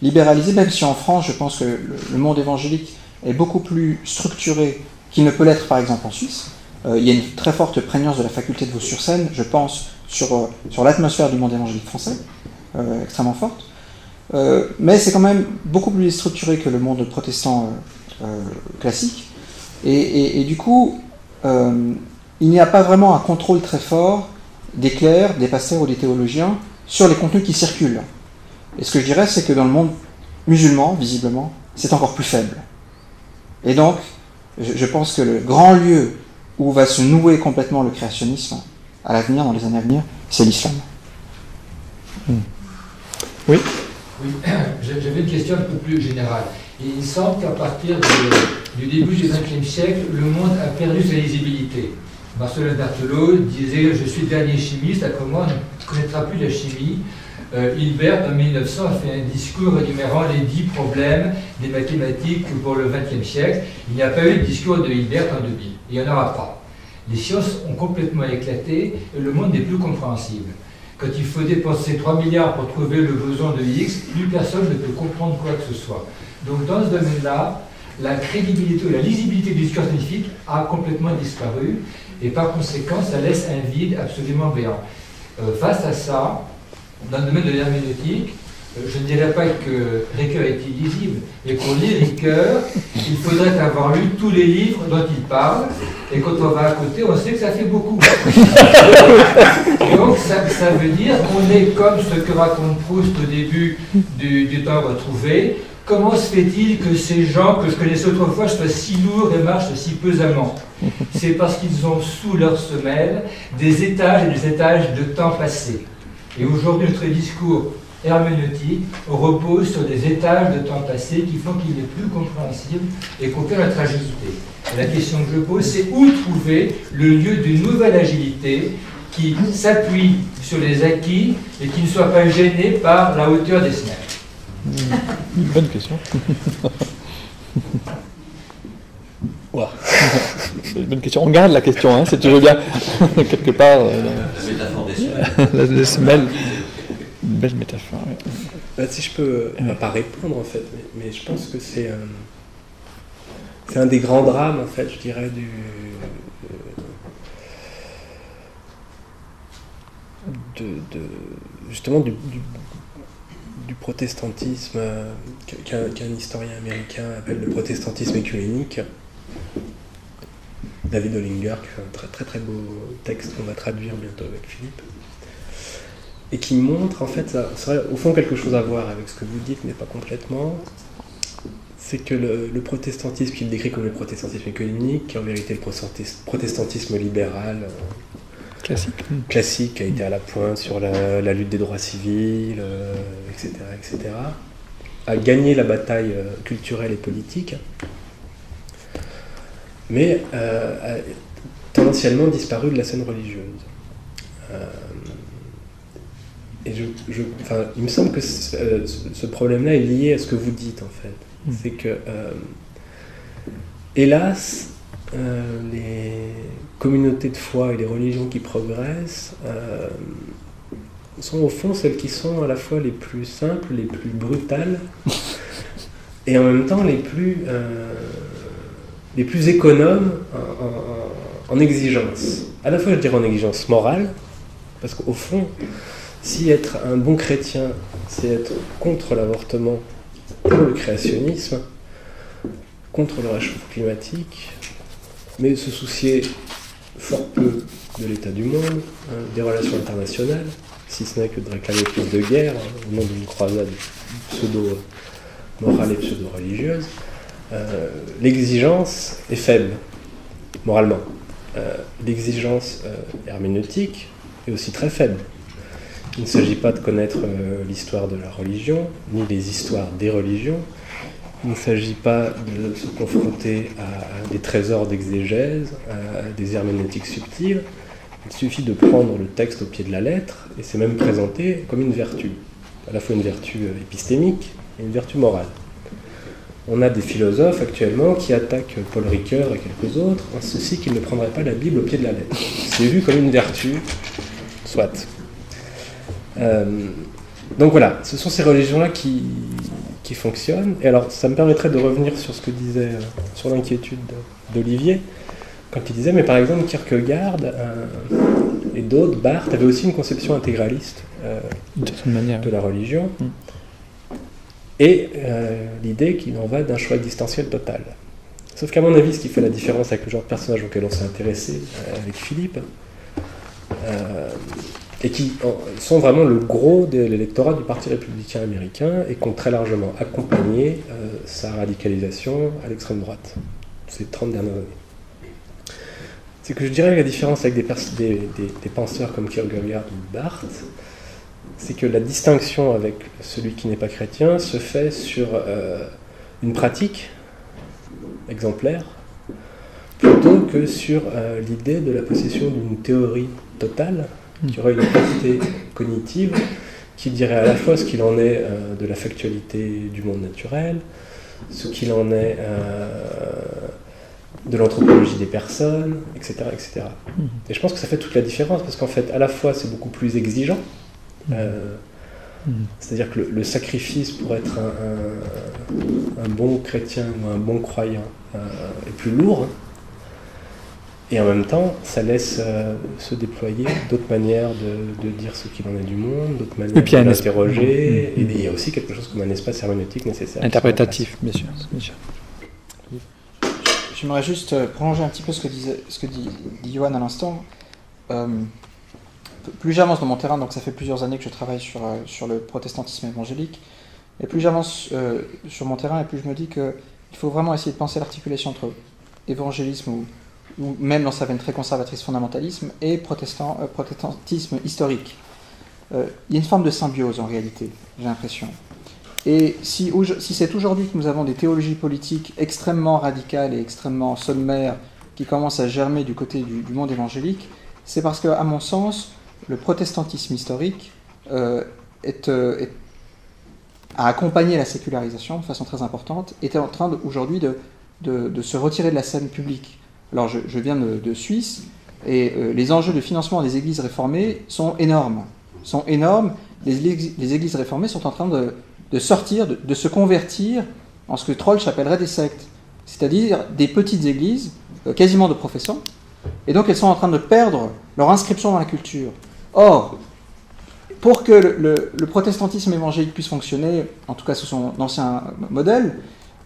libéralisé, même si en France, je pense que le, le monde évangélique est beaucoup plus structuré qu'il ne peut l'être, par exemple, en Suisse. Euh, il y a une très forte prégnance de la faculté de Vaux-sur-Seine, je pense, sur, euh, sur l'atmosphère du monde évangélique français, euh, extrêmement forte. Euh, mais c'est quand même beaucoup plus déstructuré que le monde protestant euh, euh, classique. Et, et, et du coup, euh, il n'y a pas vraiment un contrôle très fort des clercs, des pasteurs ou des théologiens sur les contenus qui circulent. Et ce que je dirais, c'est que dans le monde musulman, visiblement, c'est encore plus faible. Et donc, je, je pense que le grand lieu où va se nouer complètement le créationnisme à l'avenir, dans les années à venir, c'est l'islam. Mmh. Oui. Oui, j'avais une question un peu plus générale. Il me semble qu'à partir de, du début du vingtième siècle, le monde a perdu sa lisibilité. Marcel Barthelot disait « Je suis le dernier chimiste, après moi on ne connaîtra plus la chimie ». Euh, Hilbert, en mille neuf cents, a fait un discours énumérant les dix problèmes des mathématiques pour le vingtième siècle. Il n'y a pas eu de discours de Hilbert en deux mille. Il n'y en aura pas. Les sciences ont complètement éclaté et le monde n'est plus compréhensible. Quand il faut dépenser trois milliards pour trouver le boson de Higgs, plus personne ne peut comprendre quoi que ce soit. Donc dans ce domaine-là, la crédibilité ou la lisibilité du discours scientifique a complètement disparu, et par conséquent, ça laisse un vide absolument béant. Euh, face à ça, dans le domaine de l'herméneutique, euh, je ne dirais pas que Ricoeur est illisible, mais pour lire Ricoeur, il faudrait avoir lu tous les livres dont il parle, et quand on va à côté, on sait que ça fait beaucoup. Donc ça, ça veut dire qu'on est comme ce que raconte Proust au début du, du temps retrouvé. Comment se fait-il que ces gens que je connaissais autrefois soient si lourds et marchent si pesamment? C'est parce qu'ils ont sous leurs semelles des étages et des étages de temps passé. Et aujourd'hui, notre discours herméneutique repose sur des étages de temps passé qui font qu'il n'est plus compréhensible et qu'on perd notre agilité. La question que je pose, c'est où trouver le lieu d'une nouvelle agilité qui s'appuie sur les acquis et qui ne soit pas gêné par la hauteur des semelles. Mmh. Une bonne question. Wow. C'est une bonne question. On garde la question, hein, si tu veux bien. Quelque part. Euh, la métaphore des semelles. Les semelles. Une belle métaphore. Ouais. Bah, si je peux, euh, pas répondre en fait, mais, mais je pense que c'est euh, c'est un des grands drames en fait, je dirais, du. De, de, justement du, du, du protestantisme euh, qu'un qu'un historien américain appelle le protestantisme écuménique. David Hollinger qui fait un très très très beau texte qu'on va traduire bientôt avec Philippe et qui montre en fait ça, ça a au fond quelque chose à voir avec ce que vous dites mais pas complètement. C'est que le, le protestantisme qu'il décrit comme le protestantisme écuménique qui est en vérité le protestantisme libéral euh, classique. Classique, qui a été à la pointe sur la, la lutte des droits civils, euh, et cetera, et cetera, a gagné la bataille euh, culturelle et politique, mais euh, a tendanciellement disparu de la scène religieuse. Euh, et je, je, enfin, il me semble que euh, ce problème-là est lié à ce que vous dites, en fait. Mmh. C'est que, euh, hélas, Euh, les communautés de foi et les religions qui progressent euh, sont au fond celles qui sont à la fois les plus simples, les plus brutales et en même temps les plus, euh, les plus économes en, en, en exigence. À la fois je dirais en exigence morale, parce qu'au fond, si être un bon chrétien, c'est être contre l'avortement, pour le créationnisme, contre le réchauffement climatique, mais se soucier fort peu de l'état du monde, hein, des relations internationales, si ce n'est que de réclamer plus de guerre, hein, au nom d'une croisade pseudo-morale et pseudo-religieuse, euh, l'exigence est faible, moralement. Euh, l'exigence euh, herméneutique est aussi très faible. Il ne s'agit pas de connaître euh, l'histoire de la religion, ni les histoires des religions. Il ne s'agit pas de se confronter à des trésors d'exégèse, à des herméneutiques subtiles. Il suffit de prendre le texte au pied de la lettre, et c'est même présenté comme une vertu, à la fois une vertu épistémique et une vertu morale. On a des philosophes actuellement qui attaquent Paul Ricoeur et quelques autres, en ceci qu'ils ne prendraient pas la Bible au pied de la lettre. C'est vu comme une vertu, soit. Euh, donc voilà, ce sont ces religions-là qui... qui fonctionne. Et alors, ça me permettrait de revenir sur ce que disait, euh, sur l'inquiétude d'Olivier, quand il disait, mais par exemple, Kierkegaard euh, et d'autres, Barth, avaient aussi une conception intégraliste euh, de, manière. de la religion, mm. et euh, l'idée qu'il en va d'un choix existentiel total. Sauf qu'à mon avis, ce qui fait la différence avec le genre de personnage auquel on s'est intéressé, euh, avec Philippe, euh, et qui sont vraiment le gros de l'électorat du Parti républicain américain et qui ont très largement accompagné euh, sa radicalisation à l'extrême droite ces trente dernières années. C'est que je dirais que la différence avec des, des, des, des penseurs comme Kierkegaard ou Barth, c'est que la distinction avec celui qui n'est pas chrétien se fait sur euh, une pratique exemplaire plutôt que sur euh, l'idée de la possession d'une théorie totale qui aurait une quantité cognitive qui dirait à la fois ce qu'il en est euh, de la factualité du monde naturel, ce qu'il en est euh, de l'anthropologie des personnes, et cetera, et cetera. Et je pense que ça fait toute la différence, parce qu'en fait, à la fois, c'est beaucoup plus exigeant, euh, c'est-à-dire que le, le sacrifice pour être un, un, un bon chrétien ou un bon croyant euh, est plus lourd, et en même temps, ça laisse euh, se déployer d'autres manières de, de dire ce qu'il en est du monde, d'autres manières d'interroger. Mmh, mmh. Et il y a aussi quelque chose comme un espace herméneutique nécessaire. Interprétatif, bien sûr, bien sûr. J'aimerais juste prolonger un petit peu ce que, disait, ce que dit, dit Johan à l'instant. Euh, plus j'avance dans mon terrain, donc ça fait plusieurs années que je travaille sur, sur le protestantisme évangélique, et plus j'avance euh, sur mon terrain, et plus je me dis qu'il faut vraiment essayer de penser l'articulation entre évangélisme ou ou même dans sa veine très conservatrice fondamentalisme, et protestant, euh, protestantisme historique. Euh, il y a une forme de symbiose en réalité, j'ai l'impression. Et si, si c'est aujourd'hui que nous avons des théologies politiques extrêmement radicales et extrêmement sommaires qui commencent à germer du côté du, du monde évangélique, c'est parce que, à mon sens, le protestantisme historique euh, est, euh, est a accompagné la sécularisation de façon très importante, était en train aujourd'hui de, de, de se retirer de la scène publique. Alors je, je viens de, de Suisse, et euh, les enjeux de financement des églises réformées sont énormes. Sont énormes. Les, les églises réformées sont en train de, de sortir, de, de se convertir en ce que Troeltsch appellerait des sectes, c'est-à-dire des petites églises, euh, quasiment de profession, et donc elles sont en train de perdre leur inscription dans la culture. Or, pour que le, le, le protestantisme évangélique puisse fonctionner, en tout cas sous son ancien modèle,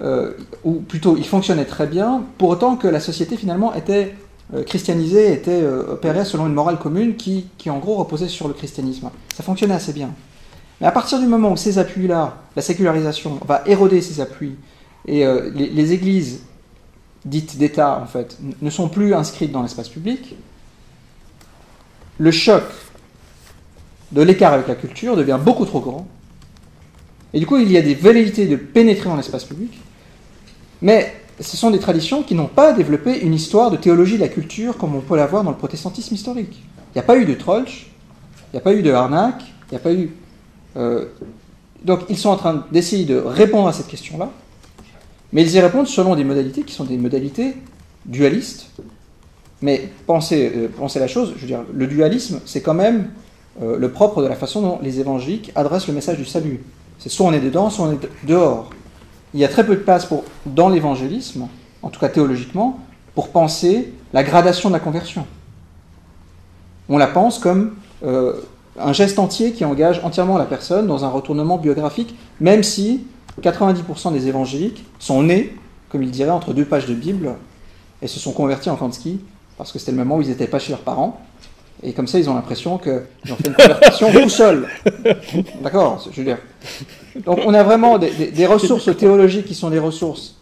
euh, ou plutôt il fonctionnait très bien, pour autant que la société finalement était euh, christianisée, était euh, opérée selon une morale commune qui, qui en gros reposait sur le christianisme. Ça fonctionnait assez bien. Mais à partir du moment où ces appuis-là, la sécularisation va éroder ces appuis, et euh, les, les églises dites d'État, en fait, ne sont plus inscrites dans l'espace public, le choc de l'écart avec la culture devient beaucoup trop grand. Et du coup, il y a des velléités de pénétrer dans l'espace public, mais ce sont des traditions qui n'ont pas développé une histoire de théologie de la culture comme on peut l'avoir dans le protestantisme historique. Il n'y a pas eu de Troeltsch, il n'y a pas eu de Harnack, il n'y a pas eu... Euh, donc ils sont en train d'essayer de répondre à cette question-là, mais ils y répondent selon des modalités qui sont des modalités dualistes. Mais pensez, euh, pensez la chose, je veux dire, le dualisme, c'est quand même euh, le propre de la façon dont les évangéliques adressent le message du salut. C'est soit on est dedans, soit on est dehors. Il y a très peu de place pour, dans l'évangélisme, en tout cas théologiquement, pour penser la gradation de la conversion. On la pense comme... Euh, un geste entier qui engage entièrement la personne dans un retournement biographique, même si quatre-vingt-dix pour cent des évangéliques sont nés, comme il dirait, entre deux pages de Bible, et se sont convertis en camp de ski, parce que c'était le moment où ils n'étaient pas chez leurs parents, et comme ça ils ont l'impression qu'ils ont fait une conversion tout seuls. D'accord, je veux dire. Donc on a vraiment des, des, des ressources théologiques qui sont des ressources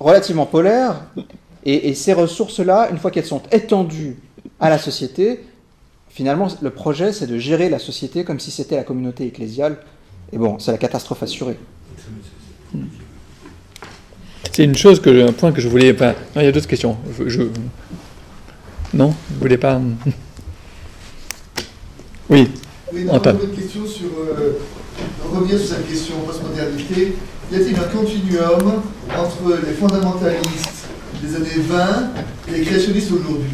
relativement polaires, et, et ces ressources-là, une fois qu'elles sont étendues à la société, finalement, le projet, c'est de gérer la société comme si c'était la communauté ecclésiale. Et bon, c'est la catastrophe assurée. C'est une chose que, un point que je voulais. Enfin, non, il y a d'autres questions. Je, je... Non, vous voulez pas. Oui. Oui, non, Antoine. Une question sur euh, revenir sur cette question postmodernité. Y a-t-il un continuum entre les fondamentalistes des années vingt et les créationnistes aujourd'hui?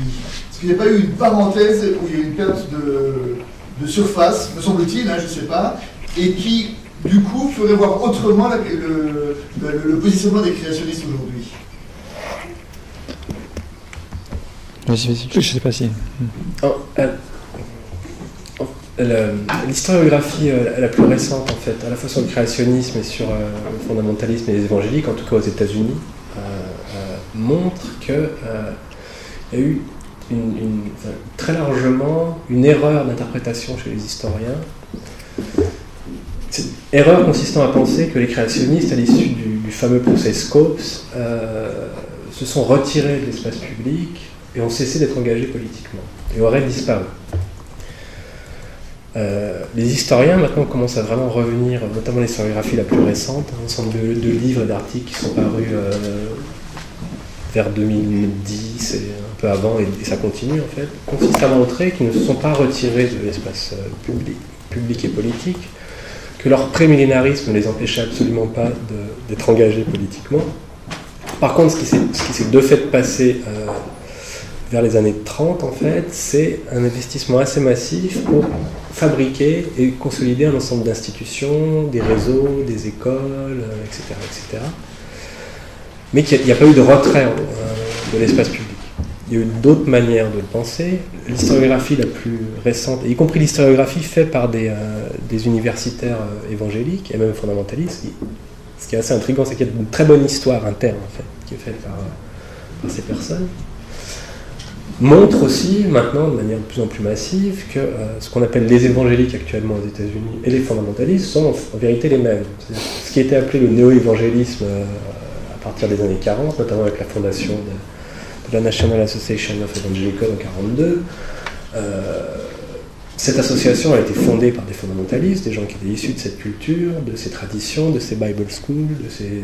Est-ce qu'il n'y a pas eu une parenthèse où il y a eu une perte de, de surface, me semble-t-il, hein, je ne sais pas, et qui, du coup, ferait voir autrement la, le, le, le positionnement des créationnistes aujourd'hui? Je ne sais pas si... Oh, euh, l'historiographie euh, la plus récente, en fait, à la fois sur le créationnisme et sur euh, le fondamentalisme et les évangéliques, en tout cas aux États-Unis, euh, euh, montre qu'il euh, y a eu... Une, une, enfin, très largement une erreur d'interprétation chez les historiens. Cette erreur consistant à penser que les créationnistes, à l'issue du, du fameux procès Scopes, euh, se sont retirés de l'espace public et ont cessé d'être engagés politiquement, et auraient disparu. Euh, les historiens maintenant commencent à vraiment revenir, notamment l'historiographie la plus récente, un ensemble de, de livres et d'articles qui sont parus euh, vers deux mille dix et un peu avant, et ça continue en fait, consiste à montrer qu'ils ne se sont pas retirés de l'espace public, public et politique, que leur prémillénarisme ne les empêchait absolument pas de, d'être engagés politiquement. Par contre, ce qui s'est, ce qui s'est de fait passé euh, vers les années trente, en fait, c'est un investissement assez massif pour fabriquer et consolider un ensemble d'institutions, des réseaux, des écoles, euh, et cetera, et cetera, mais qu'il n'y a, a pas eu de retrait euh, de l'espace public. Il y a eu d'autres manières de le penser. L'historiographie la plus récente, y compris l'historiographie faite par des, euh, des universitaires euh, évangéliques et même fondamentalistes, ce qui est assez intriguant, c'est qu'il y a une très bonne histoire interne en fait, qui est faite par, euh, par ces personnes, montre aussi maintenant de manière de plus en plus massive que euh, ce qu'on appelle les évangéliques actuellement aux États-Unis et les fondamentalistes sont en, en vérité les mêmes. C'est-à-dire, ce qui était appelé le néo-évangélisme euh, à partir des années quarante, notamment avec la fondation de, de la National Association of Evangelicals en mille neuf cent quarante-deux. Euh, cette association a été fondée par des fondamentalistes, des gens qui étaient issus de cette culture, de ces traditions, de ces Bible schools, de ces...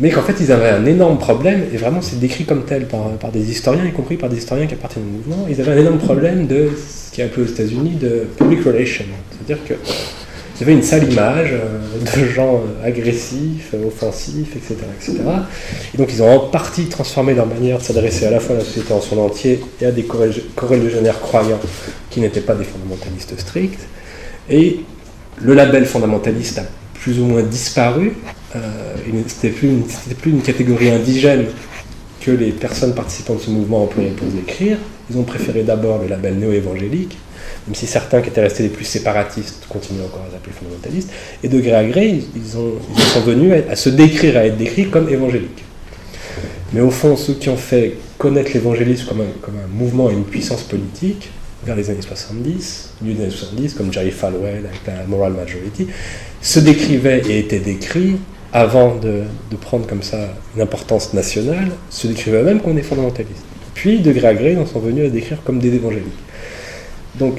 mais qu'en fait ils avaient un énorme problème, et vraiment c'est décrit comme tel par, par des historiens, y compris par des historiens qui appartiennent au mouvement, ils avaient un énorme problème de ce qui est appelé aux États-Unis de public relations, c'est-à-dire que j'avais une sale image euh, de gens agressifs, offensifs, et cetera, et cetera. Et donc ils ont en partie transformé leur manière de s'adresser à la fois à la société en son entier et à des corréligionnaires croyants qui n'étaient pas des fondamentalistes stricts. Et le label fondamentaliste a plus ou moins disparu. Euh, c'était plus, plus une catégorie indigène que les personnes participant de ce mouvement employaient pour l'écrire. Ils ont préféré d'abord le label néo-évangélique, même si certains qui étaient restés les plus séparatistes continuent encore à les appeler fondamentalistes, et de gré à gré, ils, ils, ont, ils sont venus à, à se décrire, à être décrits comme évangéliques. Mais au fond, ceux qui ont fait connaître l'évangélisme comme, comme un mouvement et une puissance politique, vers les années soixante-dix, milieu des années soixante-dix, comme Jerry Falwell avec la Moral Majority, se décrivaient et étaient décrits, avant de, de prendre comme ça une importance nationale, se décrivaient même qu'on est fondamentaliste. Puis, de gré à gré, ils en sont venus à décrire comme des évangéliques. Donc,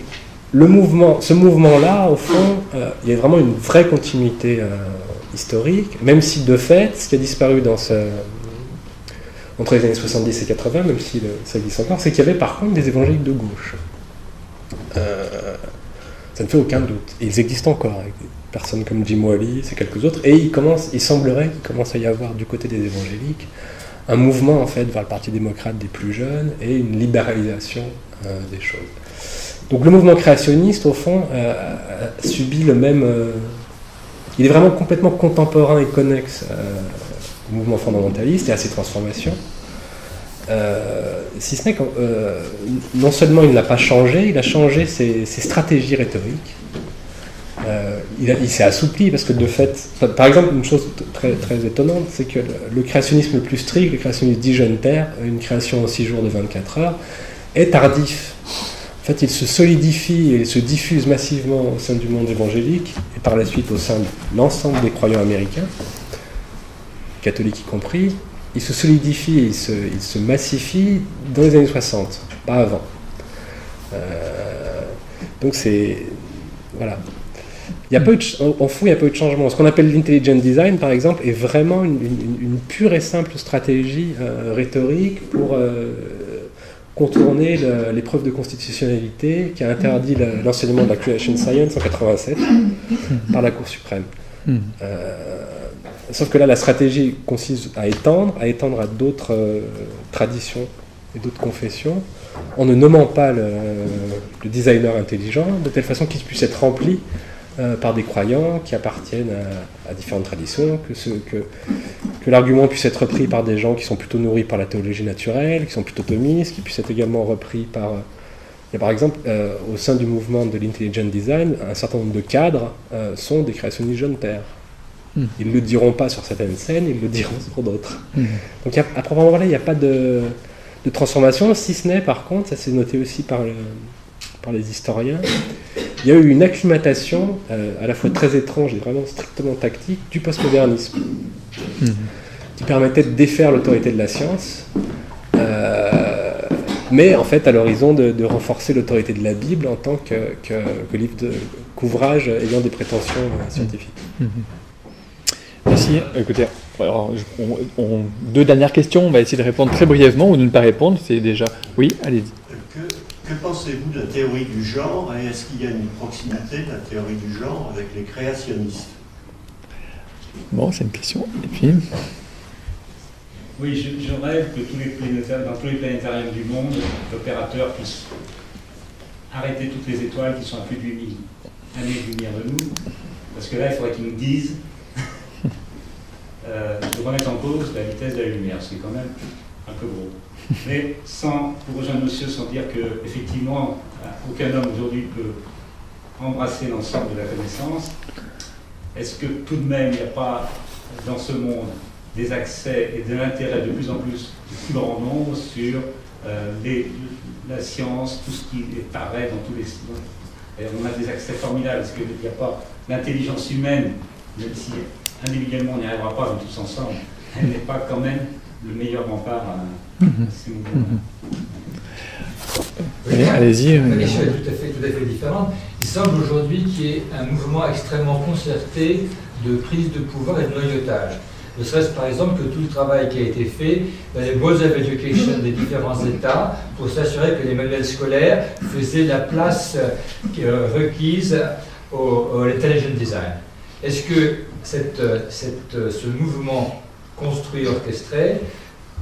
le mouvement, ce mouvement-là, au fond, euh, il y a vraiment une vraie continuité euh, historique, même si, de fait, ce qui a disparu dans ce, entre les années soixante-dix et quatre-vingts, même si le, ça existe encore, c'est qu'il y avait par contre des évangéliques de gauche. Euh, ça ne fait aucun doute. Et ils existent encore, avec des personnes comme Jim Wallis et quelques autres, et il, commence, il semblerait qu'il commence à y avoir, du côté des évangéliques, un mouvement, en fait, vers le Parti démocrate des plus jeunes, et une libéralisation euh, des choses. Donc le mouvement créationniste, au fond, euh, a subi le même... Euh, il est vraiment complètement contemporain et connexe euh, au mouvement fondamentaliste et à ses transformations. Euh, si ce n'est que euh, non seulement il n'a pas changé, il a changé ses, ses stratégies rhétoriques. Euh, il, il s'est assoupli parce que de fait, par exemple, une chose très, très étonnante, c'est que le, le créationnisme le plus strict, le créationnisme diligentaire, une création en six jours de vingt-quatre heures, est tardif. En fait, il se solidifie et se diffuse massivement au sein du monde évangélique et par la suite au sein de l'ensemble des croyants américains, catholiques y compris. Il se solidifie et il se, il se massifie dans les années soixante, pas avant. Euh, donc c'est... Voilà. Il y a peu de, en fond, il n'y a pas eu de changement. Ce qu'on appelle l'intelligent design, par exemple, est vraiment une, une, une pure et simple stratégie euh, rhétorique pour euh, contourner le, l'épreuve de constitutionnalité qui a interdit le, l'enseignement de la creation science en quatre-vingt-sept par la Cour suprême. Euh, sauf que là, la stratégie consiste à étendre, à étendre à d'autres euh, traditions et d'autres confessions, en ne nommant pas le, le designer intelligent, de telle façon qu'il puisse être rempli Euh, par des croyants qui appartiennent à, à différentes traditions, que, ce, que, que l'argument puisse être repris par des gens qui sont plutôt nourris par la théologie naturelle, qui sont plutôt thomistes, qui puisse être également repris par... Euh, il y a par exemple, euh, au sein du mouvement de l'intelligent design, un certain nombre de cadres euh, sont des créationnistes jeunes pères. Mmh. Ils ne le diront pas sur certaines scènes, ils le diront sur d'autres. Mmh. Donc a, à proprement parler, il n'y a pas de, de transformation, si ce n'est par contre, ça c'est noté aussi par le... par les historiens, il y a eu une acclimatation euh, à la fois très étrange et vraiment strictement tactique du postmodernisme, mmh. qui permettait de défaire l'autorité de la science, euh, mais en fait à l'horizon de, de renforcer l'autorité de la Bible en tant que, que, que livre de, qu'ouvrage ayant des prétentions euh, scientifiques. Mmh. Merci. Écoutez, alors, on, on, deux dernières questions, on va essayer de répondre très brièvement ou de ne pas répondre, c'est déjà... Oui, allez-y. Que pensez-vous de la théorie du genre et est-ce qu'il y a une proximité de la théorie du genre avec les créationnistes? Bon, c'est une question. Et puis... Oui, je, je rêve que tous les planétariums, dans tous les planétariums du monde, l'opérateur puisse arrêter toutes les étoiles qui sont à plus de huit mille années-lumière de nous, parce que là, il faudrait qu'ils nous disent euh, de remettre en cause la vitesse de la lumière, c'est quand même un peu gros. Mais sans, pour rejoindre monsieur, sans dire qu'effectivement, aucun homme aujourd'hui peut embrasser l'ensemble de la connaissance, est-ce que tout de même, il n'y a pas dans ce monde des accès et de l'intérêt de plus en plus du plus grand nombre sur euh, les, la science, tout ce qui apparaît dans tous les... Et on a des accès formidables, parce qu'il n'y a pas l'intelligence humaine, même si individuellement on n'y arrivera pas, mais tous ensemble, elle n'est pas quand même le meilleur rempart à... Oui, allez-y. La question est tout à fait, tout à fait différente. Il semble aujourd'hui qu'il y ait un mouvement extrêmement concerté de prise de pouvoir et de noyautage. Ne serait-ce par exemple que tout le travail qui a été fait dans les boards of education des différents États pour s'assurer que les manuels scolaires faisaient la place requise au, au intelligent design. Est-ce que cette, cette, ce mouvement construit, orchestré,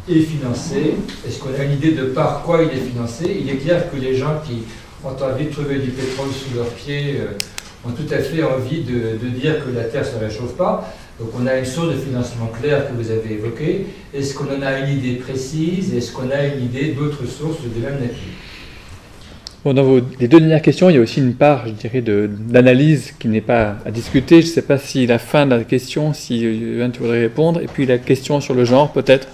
est financé? Est-ce qu'on a une idée de par quoi il est financé? Il est clair que les gens qui ont envie de trouver du pétrole sous leurs pieds euh, ont tout à fait envie de, de dire que la Terre ne se réchauffe pas. Donc on a une source de financement claire que vous avez évoquée. Est-ce qu'on en a une idée précise? Est-ce qu'on a une idée d'autres sources de même nature? Bon, dans vos, les deux dernières questions, il y a aussi une part, je dirais, d'analyse qui n'est pas à discuter. Je ne sais pas si la fin de la question, si Joan, tu voudrais répondre. Et puis la question sur le genre, peut-être,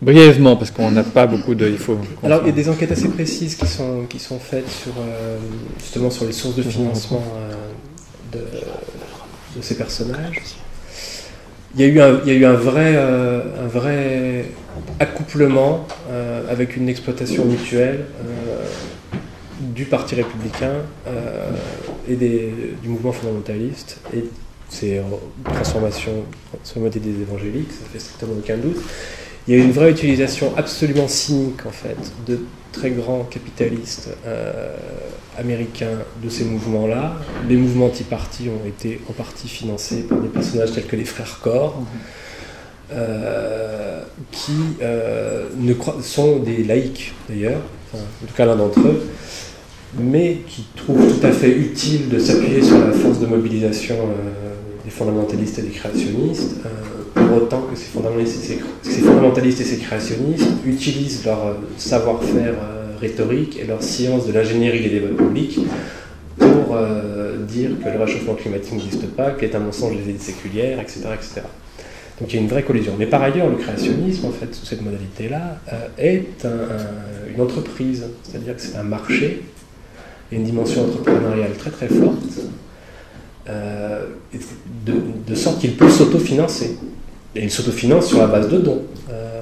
brièvement, parce qu'on n'a pas beaucoup de... Il faut Alors, il y a des enquêtes assez précises qui sont, qui sont faites sur, euh, justement sur les sources de financement euh, de, de ces personnages. Il y a eu un, il y a eu un vrai, euh, un vrai accouplement euh, avec une exploitation mutuelle euh, du Parti républicain euh, et des, du mouvement fondamentaliste et ses transformations sur la moitié des évangéliques, ça fait strictement aucun doute. Il y a une vraie utilisation absolument cynique, en fait, de très grands capitalistes euh, américains de ces mouvements-là. Les mouvements anti-partis ont été en partie financés par des personnages tels que les frères Corps, euh, qui euh, ne sont des laïcs, d'ailleurs, enfin, en tout cas l'un d'entre eux, mais qui trouvent tout à fait utile de s'appuyer sur la force de mobilisation euh, des fondamentalistes et des créationnistes, euh, pour autant que ces fondamentalistes et ces, ces, fondamentalistes et ces créationnistes utilisent leur euh, savoir-faire euh, rhétorique et leur science de l'ingénierie des débats publics pour euh, dire que le réchauffement climatique n'existe pas, qu'il est un mensonge des élites séculières, et cetera, et cetera. Donc il y a une vraie collision. Mais par ailleurs, le créationnisme, en fait, sous cette modalité-là, euh, est un, un, une entreprise, c'est-à-dire que c'est un marché, il y a une dimension entrepreneuriale très très forte, Euh, de, de sorte qu'il peut s'autofinancer. Et il s'autofinance sur la base de dons. Euh,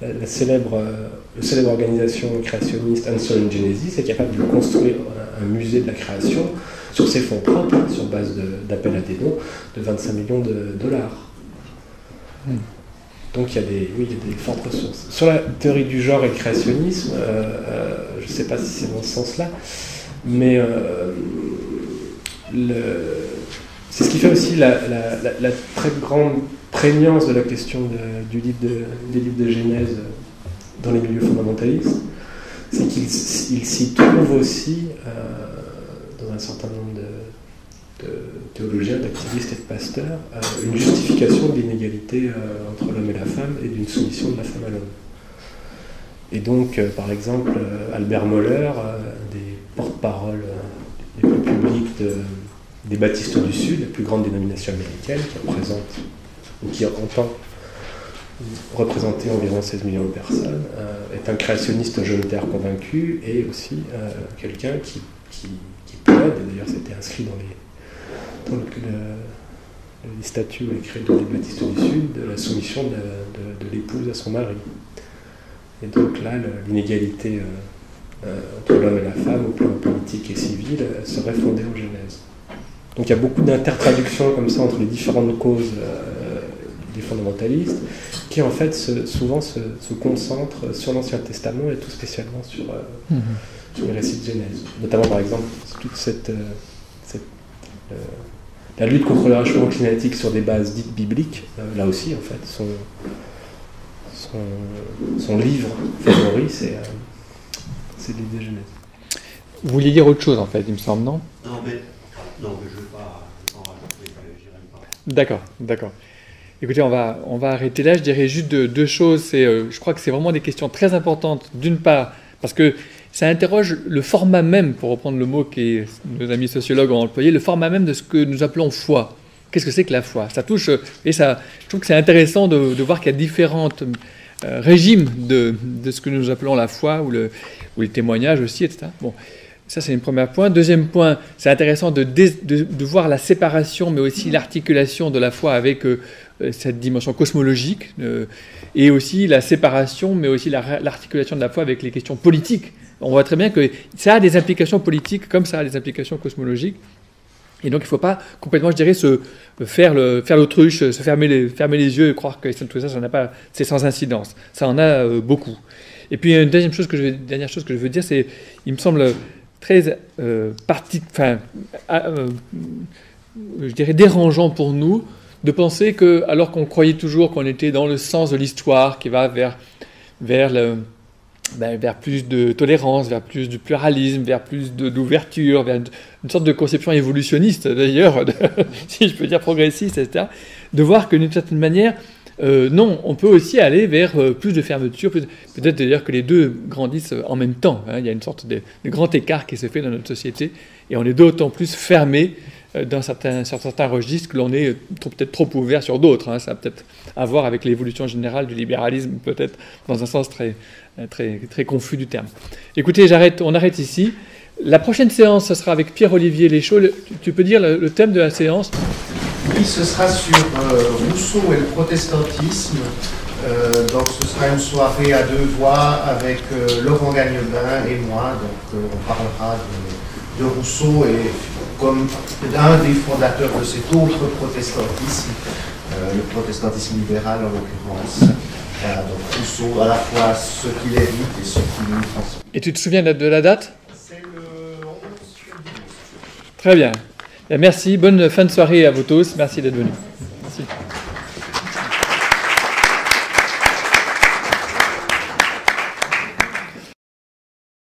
la, la, célèbre, euh, la célèbre organisation créationniste Ansel and Genesis est capable de construire un, un musée de la création sur ses fonds propres, sur base d'appels à des dons, de vingt-cinq millions de dollars. Mm. Donc il y a des, oui, il y a des fortes ressources. Sur la théorie du genre et le créationnisme, euh, euh, je ne sais pas si c'est dans ce sens-là, mais euh, le... C'est ce qui fait aussi la, la, la, la très grande prégnance de la question de, du livre de, des livres de Genèse dans les milieux fondamentalistes, c'est qu'il s'y trouve aussi euh, dans un certain nombre de, de théologiens, d'activistes et de pasteurs, euh, une justification de l'inégalité euh, entre l'homme et la femme et d'une soumission de la femme à l'homme. Et donc, euh, par exemple, euh, Albert Moller, euh, des porte-paroles euh, des plus publics de... des Baptistes du Sud, la plus grande dénomination américaine, qui représente, ou qui entend représenter environ seize millions de personnes, euh, est un créationniste jeunitaire convaincu et aussi euh, quelqu'un qui, qui, qui plaide, et d'ailleurs c'était inscrit dans les, dans le, le, les statuts et les credos des Baptistes du Sud, de la soumission de, de, de l'épouse à son mari. Et donc là, l'inégalité euh, euh, entre l'homme et la femme, au plan politique et civil, euh, serait fondée en Genèse. Donc il y a beaucoup d'intertraductions comme ça entre les différentes causes euh, des fondamentalistes qui en fait se, souvent se, se concentrent sur l'Ancien Testament et tout spécialement sur, euh, mmh. sur les récits de Genèse. Notamment par exemple toute cette, euh, cette euh, la lutte contre le réchauffement climatique sur des bases dites bibliques, euh, là aussi en fait son, son, son livre favori c'est euh, le livre de Genèse. Vous vouliez dire autre chose en fait il me semble, non? Non mais... Non, mais je ne veux pas en rajouter, j'irai pas. D'accord, d'accord. Écoutez, on va, on va arrêter là. Je dirais juste deux, deux choses. C'est, euh, je crois que c'est vraiment des questions très importantes. D'une part, parce que ça interroge le format même, pour reprendre le mot que nos amis sociologues ont employé, le format même de ce que nous appelons foi. Qu'est-ce que c'est que la foi? Ça touche, et ça, je trouve que c'est intéressant de, de voir qu'il y a différentes... Euh, régimes de, de ce que nous appelons la foi, ou, le, ou les témoignages aussi, et cetera. Bon. Ça, c'est un premier point. Deuxième point, c'est intéressant de, dé, de, de voir la séparation, mais aussi l'articulation de la foi avec euh, cette dimension cosmologique, euh, et aussi la séparation, mais aussi l'articulation la, de la foi avec les questions politiques. On voit très bien que ça a des implications politiques, comme ça a des implications cosmologiques. Et donc, il ne faut pas complètement, je dirais, se faire l'autruche, faire se fermer les, fermer les yeux et croire que tout ça, ça n'a pas, c'est sans incidence. Ça en a euh, beaucoup. Et puis, une deuxième chose que je, dernière chose que je veux dire, c'est, il me semble... très euh, parti, enfin, euh, je dirais dérangeant pour nous de penser que, alors qu'on croyait toujours qu'on était dans le sens de l'histoire qui va vers, vers, le, ben, vers plus de tolérance, vers plus de pluralisme, vers plus d'ouverture, vers une sorte de conception évolutionniste d'ailleurs, si je peux dire progressiste, et cetera, de voir que d'une certaine manière, Euh, non, on peut aussi aller vers euh, plus de fermeture, de... peut-être d'ailleurs que les deux grandissent en même temps. Hein. Il y a une sorte de, de grand écart qui se fait dans notre société, et on est d'autant plus fermé euh, dans certains, sur certains registres que l'on est peut-être trop ouvert sur d'autres. Hein. Ça a peut-être à voir avec l'évolution générale du libéralisme, peut-être dans un sens très, très, très confus du terme. Écoutez, j'arrête, on arrête ici. La prochaine séance, ce sera avec Pierre-Olivier Leschaux. Le, tu peux dire le, le thème de la séance ? Oui, ce sera sur euh, Rousseau et le protestantisme. Euh, donc, ce sera une soirée à deux voix avec euh, Laurent Gagnebin et moi. Donc, euh, on parlera de, de Rousseau et comme l'un des fondateurs de cet autre protestantisme, euh, le protestantisme libéral en l'occurrence. Voilà, donc, Rousseau, à la fois ce qu'il hérite et ce qu'il nous transmet. Et tu te souviens de la date ? C'est le onze juillet. Très bien. Merci, bonne fin de soirée à vous tous, merci d'être venus.